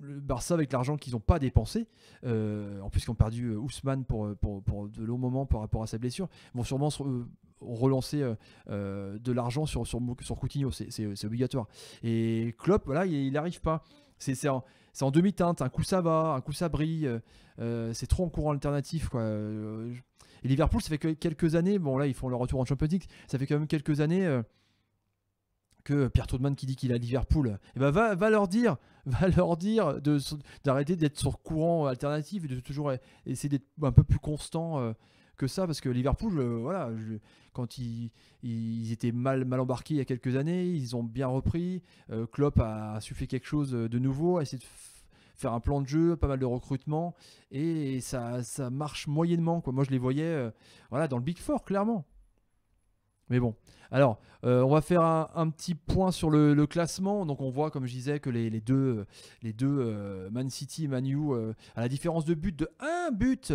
le Barça, avec l'argent qu'ils n'ont pas dépensé, euh, en plus qu'ils ont perdu euh, Ousmane pour, pour, pour de longs moments par rapport à sa blessure, vont sûrement euh, relancer euh, euh, de l'argent sur, sur, sur Coutinho. C'est obligatoire. Et Klopp, voilà, il n'arrive pas. C'est en, en demi-teinte, un coup ça va, un coup ça brille, euh, c'est trop en courant alternatif, quoi. Et Liverpool, ça fait que quelques années, bon là ils font leur retour en Champions League, ça fait quand même quelques années euh, que Pierre Tournemane qui dit qu'il est à Liverpool, et bah va, va leur dire, va leur dire d'arrêter d'être sur courant alternatif et de toujours essayer d'être un peu plus constant euh, que ça, parce que Liverpool, euh, voilà, je, quand ils, ils étaient mal, mal embarqués il y a quelques années, ils ont bien repris, euh, Klopp a insufflé quelque chose de nouveau, a essayé de faire un plan de jeu, pas mal de recrutement, et, et ça, ça marche moyennement, quoi. Moi je les voyais euh, voilà, dans le Big Four, clairement. Mais bon, alors euh, on va faire un, un petit point sur le, le classement. Donc on voit, comme je disais, que les, les deux, les deux euh, Man City et Man U, euh, à la différence de but de un but,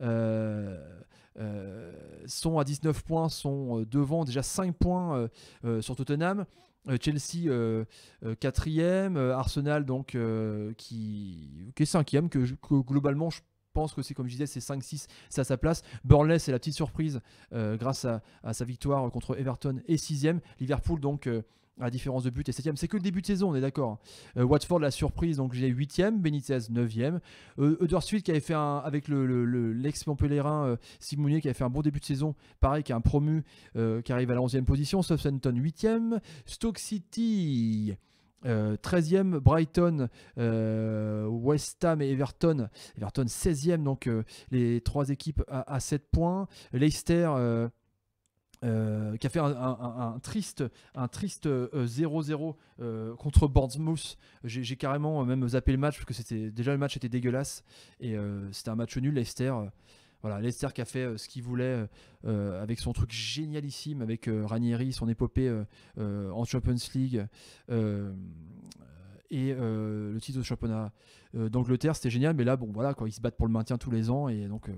euh, euh, sont à dix-neuf points, sont devant déjà cinq points euh, euh, sur Tottenham. Euh, Chelsea euh, euh, quatrième, euh, Arsenal donc euh, qui, qui est cinquième, que, que globalement je pense que c'est, comme je disais, c'est cinq six, c'est à sa place. Burnley, c'est la petite surprise euh, grâce à, à sa victoire contre Everton, et sixième. Liverpool, donc, euh, à la différence de but, et septième. C'est que le début de saison, on est d'accord. Euh, Watford, la surprise, donc j'ai huitième, Benitez neuvième. Euh, Huddersfield qui avait fait un, avec le, le, le, l'ex-Montpelliérain euh, Simounier, qui avait fait un bon début de saison, pareil, qui est un promu, euh, qui arrive à la onzième position. Southampton huitième. Stoke City Euh, treizième, Brighton, euh, West Ham et Everton, Everton seizième, donc euh, les trois équipes à, à sept points. Leicester euh, euh, qui a fait un, un, un triste un triste zéro zéro euh, contre Bournemouth. J'ai carrément même zappé le match parce que c'était déjà, le match était dégueulasse, et euh, c'était un match nul. Leicester, euh, voilà, Leicester qui a fait euh, ce qu'il voulait euh, avec son truc génialissime, avec euh, Ranieri, son épopée euh, euh, en Champions League euh, et euh, le titre de championnat euh, d'Angleterre, c'était génial. Mais là, bon, voilà, quoi, ils se battent pour le maintien tous les ans, et donc euh,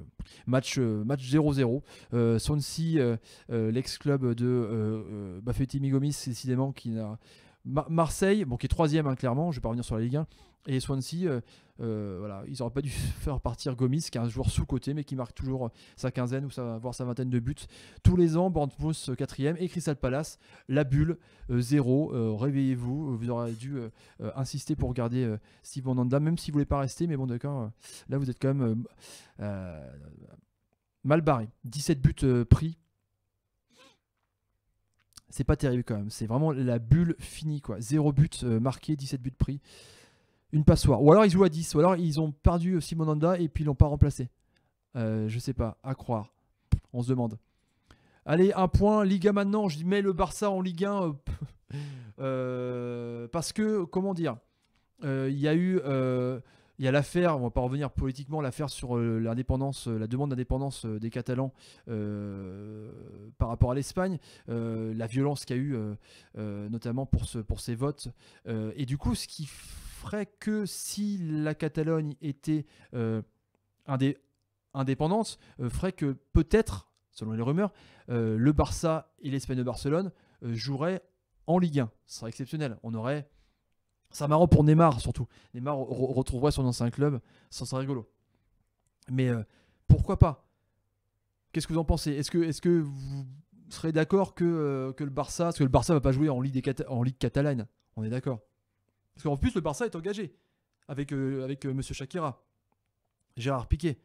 match euh, match zéro zéro. Euh, Swansea, euh, euh, l'ex-club de euh, euh, Bafétimbi Gomis, décidément, qui n'a Mar Marseille, bon, qui est troisième, hein, clairement, je ne vais pas revenir sur la Ligue un. Et Swansea, euh, euh, voilà, ils n'auraient pas dû faire partir Gomis, qui est un joueur sous-côté, mais qui marque toujours sa quinzaine ou sa, voire sa vingtaine de buts tous les ans. Bournemouth quatrième, et Crystal Palace, la bulle, euh, zéro. Euh, Réveillez-vous, vous aurez dû euh, euh, insister pour garder euh, Steve Mandanda, même si vous ne voulez pas rester, mais bon, d'accord, euh, là vous êtes quand même euh, euh, mal barré. dix-sept buts euh, pris. C'est pas terrible quand même, c'est vraiment la bulle finie, quoi. zéro but euh, marqué, dix-sept buts pris. Une passoire. Ou alors ils jouent à dix, ou alors ils ont perdu Simonanda et puis ils l'ont pas remplacé. Euh, je sais pas, à croire. On se demande. Allez, un point, Liga maintenant. Je mets le Barça en Ligue un. Euh, euh, parce que, comment dire, il euh, y a eu... Euh, il y a l'affaire, on va pas revenir politiquement, l'affaire sur l'indépendance, la demande d'indépendance des Catalans euh, par rapport à l'Espagne, euh, la violence qu'il y a eu euh, notamment pour, ce, pour ces votes. Euh, et du coup, ce qui ferait que si la Catalogne était euh, indé indépendante, euh, ferait que peut-être, selon les rumeurs, euh, le Barça et l'Espagne de Barcelone euh, joueraient en Ligue un. Ce serait exceptionnel. On aurait... C'est marrant pour Neymar, surtout. Neymar re retrouverait son ancien club, ça serait rigolo. Mais euh, pourquoi pas? Qu'est-ce que vous en pensez? Est-ce que, est-ce que vous serez d'accord que, euh, que le Barça... Parce que le Barça ne va pas jouer en Ligue, des en Ligue catalane, on est d'accord. Parce qu'en plus, le Barça est engagé avec, euh, avec euh, M. Shakira, Gérard Piqué.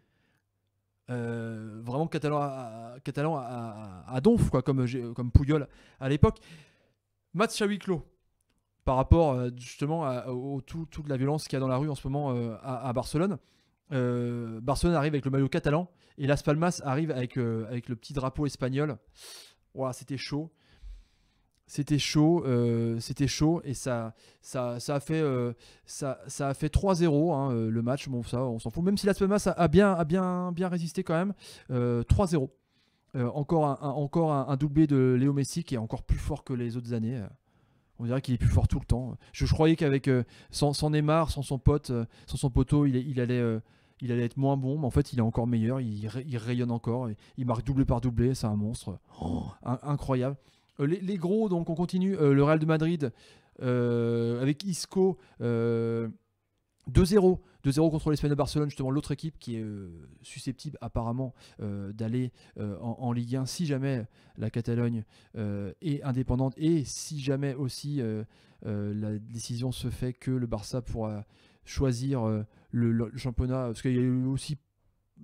Euh, vraiment catalan à, catalan à, à, à donf, quoi, comme, comme Puyol à l'époque. Match à huis clos. Par rapport justement à, à au, tout, toute la violence qu'il y a dans la rue en ce moment euh, à, à Barcelone. Euh, Barcelone arrive avec le maillot catalan et Las Palmas arrive avec, euh, avec le petit drapeau espagnol. Ouah, c'était chaud. C'était chaud, euh, c'était chaud, et ça, ça, ça a fait, euh, ça, ça a fait trois zéro, hein, le match. Bon, ça, on s'en fout. Même si Las Palmas a, a, bien, a bien, bien résisté quand même, euh, trois zéro. Euh, encore un, un, encore un, un doublé de Léo Messi, qui est encore plus fort que les autres années. On dirait qu'il est plus fort tout le temps. Je, je croyais qu'avec euh, sans, sans Neymar, sans son pote, euh, sans son poteau, il, il, allait, euh, il allait être moins bon. Mais en fait, il est encore meilleur. Il, il rayonne encore. Et il marque doublé par doublé. C'est un monstre. Oh, un, incroyable. Euh, les, les gros, donc on continue. Euh, le Real de Madrid euh, avec Isco euh, deux zéro. deux zéro contre l'Espagne de Barcelone, justement l'autre équipe qui est euh, susceptible apparemment euh, d'aller euh, en, en Ligue un si jamais la Catalogne euh, est indépendante, et si jamais aussi euh, euh, la décision se fait que le Barça pourra choisir euh, le, le championnat, parce qu'il y a eu aussi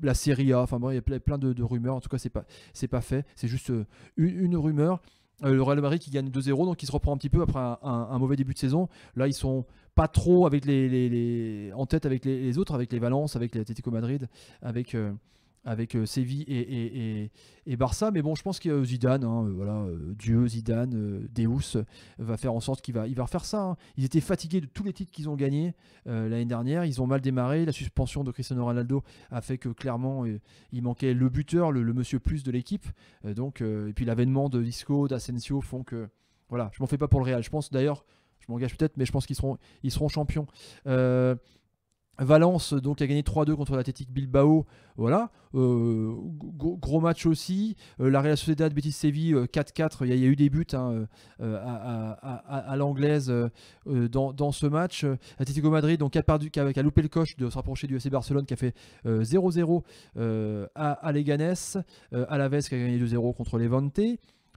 la Serie A, enfin bon, il y a plein de, de rumeurs, en tout cas c'est pas, c'est pas fait, c'est juste euh, une, une rumeur. Euh, le Real Madrid qui gagne deux zéro, donc il se reprend un petit peu après un, un, un mauvais début de saison. Là, ils sont pas trop avec les, les, les, en tête avec les, les autres, avec les Valence, avec l'Atlético Madrid, avec, euh, avec euh, Séville et, et, et, et Barça. Mais bon, je pense que euh, Zidane, hein, euh, voilà, euh, Dieu, Zidane, euh, Deus, euh, va faire en sorte qu'il va, il va refaire ça. Hein. Ils étaient fatigués de tous les titres qu'ils ont gagnés euh, l'année dernière. Ils ont mal démarré. La suspension de Cristiano Ronaldo a fait que clairement, euh, il manquait le buteur, le, le monsieur plus de l'équipe. Euh, donc, euh, et puis l'avènement de Isco, d'Asensio font que... Voilà, je m'en fais pas pour le Real. Je pense d'ailleurs... Je m'engage peut-être, mais je pense qu'ils seront, ils seront champions. Euh, Valence donc a gagné trois deux contre l'Athletic Bilbao, voilà, euh, gros, gros match aussi. Euh, la Real Sociedad Betis Séville euh, quatre quatre, il y, y a eu des buts hein, euh, à, à, à, à l'anglaise euh, dans, dans ce match. Atlético Madrid donc, qui, a perdu, qui, a, qui a loupé le coche de se rapprocher du F C Barcelone, qui a fait zéro zéro euh, euh, à, à Leganés, euh, Alaves qui a gagné deux zéro contre Levante,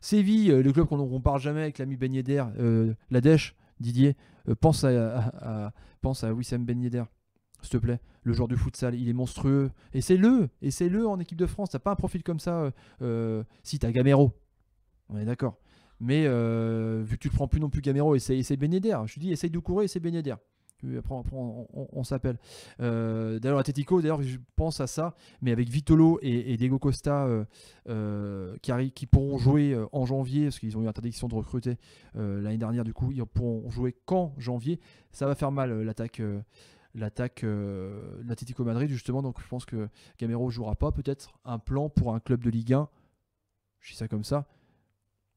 Séville, euh, le club qu'on ne parle jamais avec l'ami Ben Yedder, euh, la Dèche, Didier, euh, pense, à, à, à, pense à Wissam Ben Yedder. S'il te plaît, le joueur du futsal, il est monstrueux. Et c'est le, et c'est le en équipe de France. T'as pas un profil comme ça. Euh, si, t'as Gamero. On est d'accord. Mais euh, vu que tu ne prends plus non plus Gamero, et c'est Ben Yedder. Je te dis, essaye de courir et c'est Ben Yedder. Après, après on, on, on s'appelle. Euh, d'ailleurs, Atletico, d'ailleurs, je pense à ça. Mais avec Vitolo et, et Diego Costa euh, euh, qui, qui pourront jouer en janvier, parce qu'ils ont eu interdiction de recruter euh, l'année dernière. Du coup, ils pourront jouer qu'en janvier. Ça va faire mal, l'attaque. Euh, l'attaque euh, l'Atlético Madrid justement, donc je pense que Gamero jouera pas, peut-être un plan pour un club de Ligue un, je dis ça comme ça,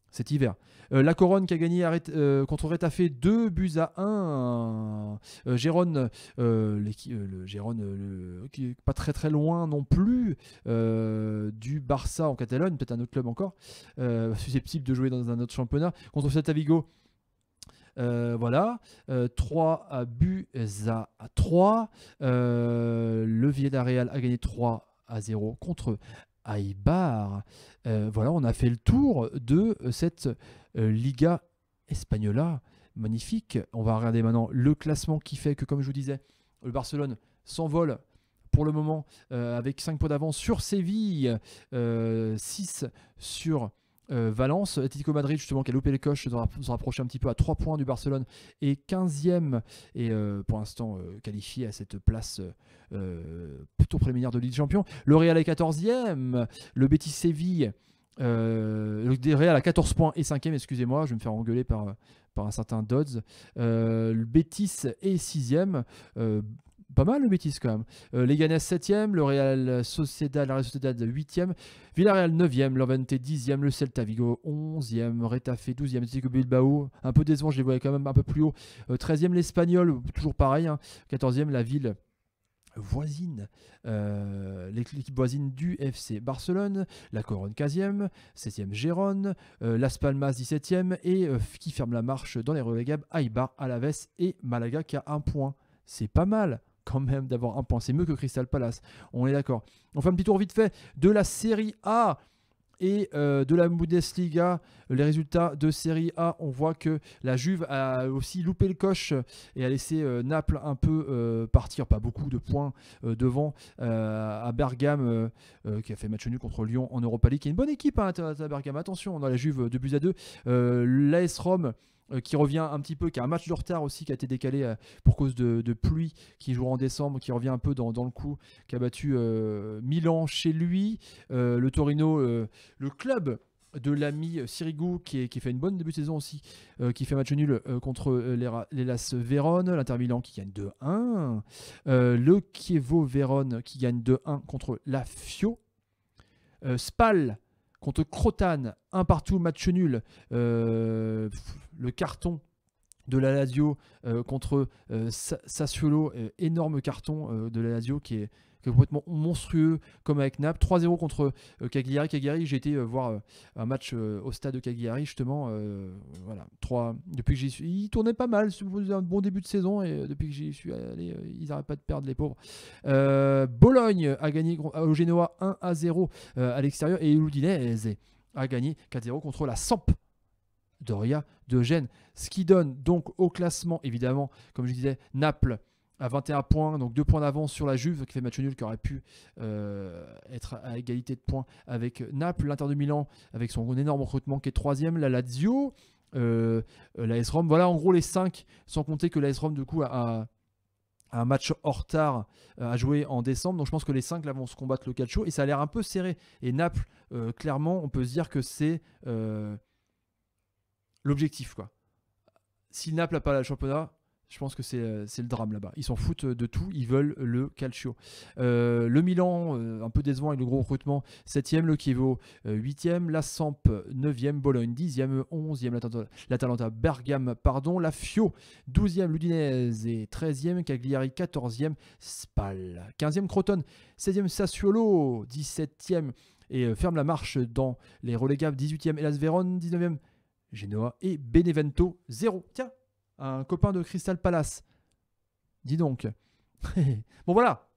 cet hiver. Euh, la Corogne qui a gagné à, euh, contre Rétafé deux buts à un, euh, Gérone, euh, euh, le Gérone euh, le, qui n'est pas très très loin non plus euh, du Barça en Catalogne, peut-être un autre club encore, euh, susceptible de jouer dans un autre championnat, contre Celta Vigo. Euh, voilà, euh, trois buts à trois, euh, le Villarreal a gagné trois à zéro contre Eibar. Euh, voilà, on a fait le tour de cette euh, Liga Espagnola, magnifique. On va regarder maintenant le classement qui fait que, comme je vous disais, le Barcelone s'envole pour le moment euh, avec cinq points d'avance sur Séville, euh, six sur Euh, Valence. Atlético Madrid justement qui a loupé les coches, se rapprocher un petit peu à trois points du Barcelone et quinzième et euh, pour l'instant euh, qualifié à cette place euh, plutôt préliminaire de Ligue des Champions. Le Real est quatorzième, le Betis Séville, euh, le Real à quatorze points et cinquième, excusez-moi, je vais me faire engueuler par, par un certain Dodds. Euh, le Betis est sixième, euh, pas mal le Betis quand même. Euh, Leganés septième, le Real Sociedad, la Real Sociedad huitième, Villarreal neuvième, Levante dixième, le Celta Vigo onzième, Retafe douzième, Atlético Bilbao, un peu décevant, je les voyais quand même un peu plus haut, euh, treizième l'Espagnol, toujours pareil, hein, quatorzième la ville voisine, euh, l'équipe voisine du F C Barcelone, la Corogne quinzième, seizième Gérone, euh, Las Palmas dix-septième et euh, qui ferme la marche dans les relégables, Eibar, Alaves et Malaga qui a un point. C'est pas mal quand même d'avoir un point, c'est mieux que Crystal Palace, on est d'accord. On fait un petit tour vite fait de la Série A et euh, de la Bundesliga. Les résultats de Série A, on voit que la Juve a aussi loupé le coche et a laissé euh, Naples un peu euh, partir, pas beaucoup de points euh, devant euh, à Bergame, euh, euh, qui a fait match nul contre Lyon en Europa League, qui est une bonne équipe hein, à Bergame, attention, on a la Juve deux buts à deux, euh, l'A S Rome qui revient un petit peu, qui a un match de retard aussi, qui a été décalé pour cause de, de pluie, qui jouera en décembre, qui revient un peu dans, dans le coup, qui a battu euh, Milan chez lui, euh, le Torino, euh, le club de l'ami Sirigu qui, est, qui fait une bonne début de saison aussi, euh, qui fait match nul euh, contre euh, l'Hellas Vérone, l'Inter Milan qui gagne deux un, euh, le Chievo Vérone qui gagne deux un contre la Fio, euh, Spal contre Crotone, un partout, match nul, euh, le carton de la Lazio euh, contre euh, Sassuolo, euh, énorme carton euh, de la Lazio qui est, qui est complètement monstrueux comme avec Naples, trois zéro contre euh, Cagliari, Cagliari, j'ai été euh, voir euh, un match euh, au stade de Cagliari justement, euh, voilà, trois, depuis que j'y suis, ils tournaient pas mal, un bon début de saison et euh, depuis que j'y suis allé, euh, ils n'arrêtent pas de perdre les pauvres. Euh, Bologne a gagné au Genoa un à zéro euh, à l'extérieur et l'Udinese a gagné quatre zéro contre la Samp Doria de Gênes, ce qui donne donc au classement, évidemment, comme je disais, Naples à vingt et un points, donc deux points d'avance sur la Juve qui fait match nul, qui aurait pu euh, être à égalité de points avec Naples, l'Inter de Milan avec son énorme recrutement qui est troisième, la Lazio, euh, la A S Rome, voilà en gros les cinq, sans compter que la A S Rome du coup a, a un match en retard à jouer en décembre, donc je pense que les cinq là vont se combattre le calcio, et ça a l'air un peu serré, et Naples, euh, clairement, on peut se dire que c'est euh, l'objectif, quoi. Si Naples n'a pas le championnat, Je pense que c'est le drame là-bas. Ils s'en foutent de tout, ils veulent le calcio. Euh, le Milan, euh, un peu décevant avec le gros recrutement, septième, le Chievo, euh, huitième, la Samp, neuvième, Bologne, dixième, onzième, l'Atalanta, Bergame, pardon, la Fio, douzième, l'Udinese et treizième, Cagliari, quatorzième, Spal, quinzième, Crotone, seizième, Sassuolo, dix-septième, et euh, ferme la marche dans les relégables, dix-huitième, Hellas Vérone, dix-neuvième, Genoa et Benevento, zéro. Tiens, un copain de Crystal Palace. Dis donc. Bon voilà,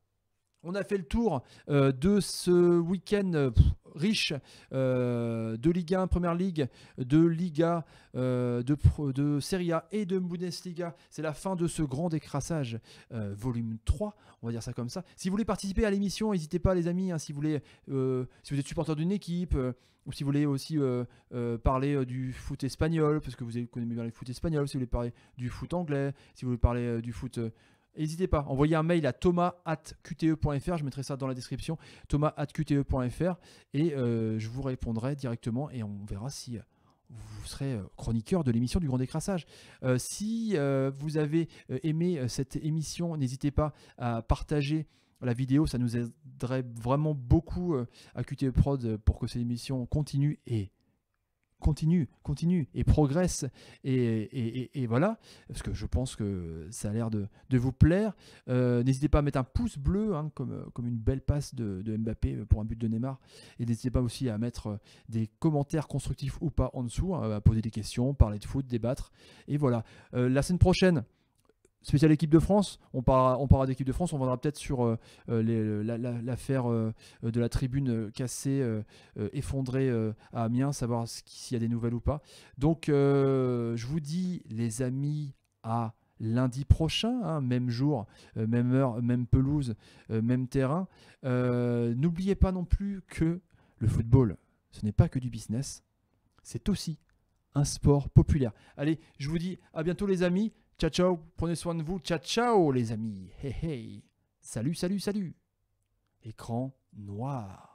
on a fait le tour euh, de ce week-end euh, riche euh, de Ligue un, Première Ligue, de Liga, euh, de, de Serie A et de Bundesliga. C'est la fin de ce grand décrassage euh, volume trois, on va dire ça comme ça. Si vous voulez participer à l'émission, n'hésitez pas les amis, hein, si, vous voulez, euh, si vous êtes supporter d'une équipe... Euh, ou si vous voulez aussi euh, euh, parler euh, du foot espagnol, parce que vous connaissez bien le foot espagnol, si vous voulez parler du foot anglais, si vous voulez parler euh, du foot... Euh, n'hésitez pas, envoyez un mail à thomas arobase q t e point f r, je mettrai ça dans la description, thomas arobase q t e point f r, et euh, je vous répondrai directement, et on verra si... Euh, vous serez chroniqueur de l'émission du Grand Décrassage. Euh, si euh, vous avez aimé cette émission, n'hésitez pas à partager la vidéo, ça nous aiderait vraiment beaucoup euh, à Q T E Prod pour que cette émission continue et continue, continue et progresse. Et, et, et, et voilà, parce que je pense que ça a l'air de, de vous plaire. Euh, n'hésitez pas à mettre un pouce bleu, hein, comme, comme une belle passe de, de Mbappé pour un but de Neymar. Et n'hésitez pas aussi à mettre des commentaires constructifs ou pas en dessous, hein, à poser des questions, parler de foot, débattre. Et voilà, euh, la semaine prochaine... spécial équipe de France, on parlera, on parlera d'équipe de France, on viendra peut-être sur euh, l'affaire la, la, euh, de la tribune cassée, euh, effondrée euh, à Amiens, savoir s'il y a des nouvelles ou pas. Donc euh, je vous dis les amis à lundi prochain, hein, même jour, euh, même heure, même pelouse, euh, même terrain. Euh, n'oubliez pas non plus que le football, ce n'est pas que du business, c'est aussi un sport populaire. Allez, je vous dis à bientôt les amis. Ciao, ciao, prenez soin de vous. Ciao, ciao, les amis. Hey, hey. Salut, salut, salut. Écran noir.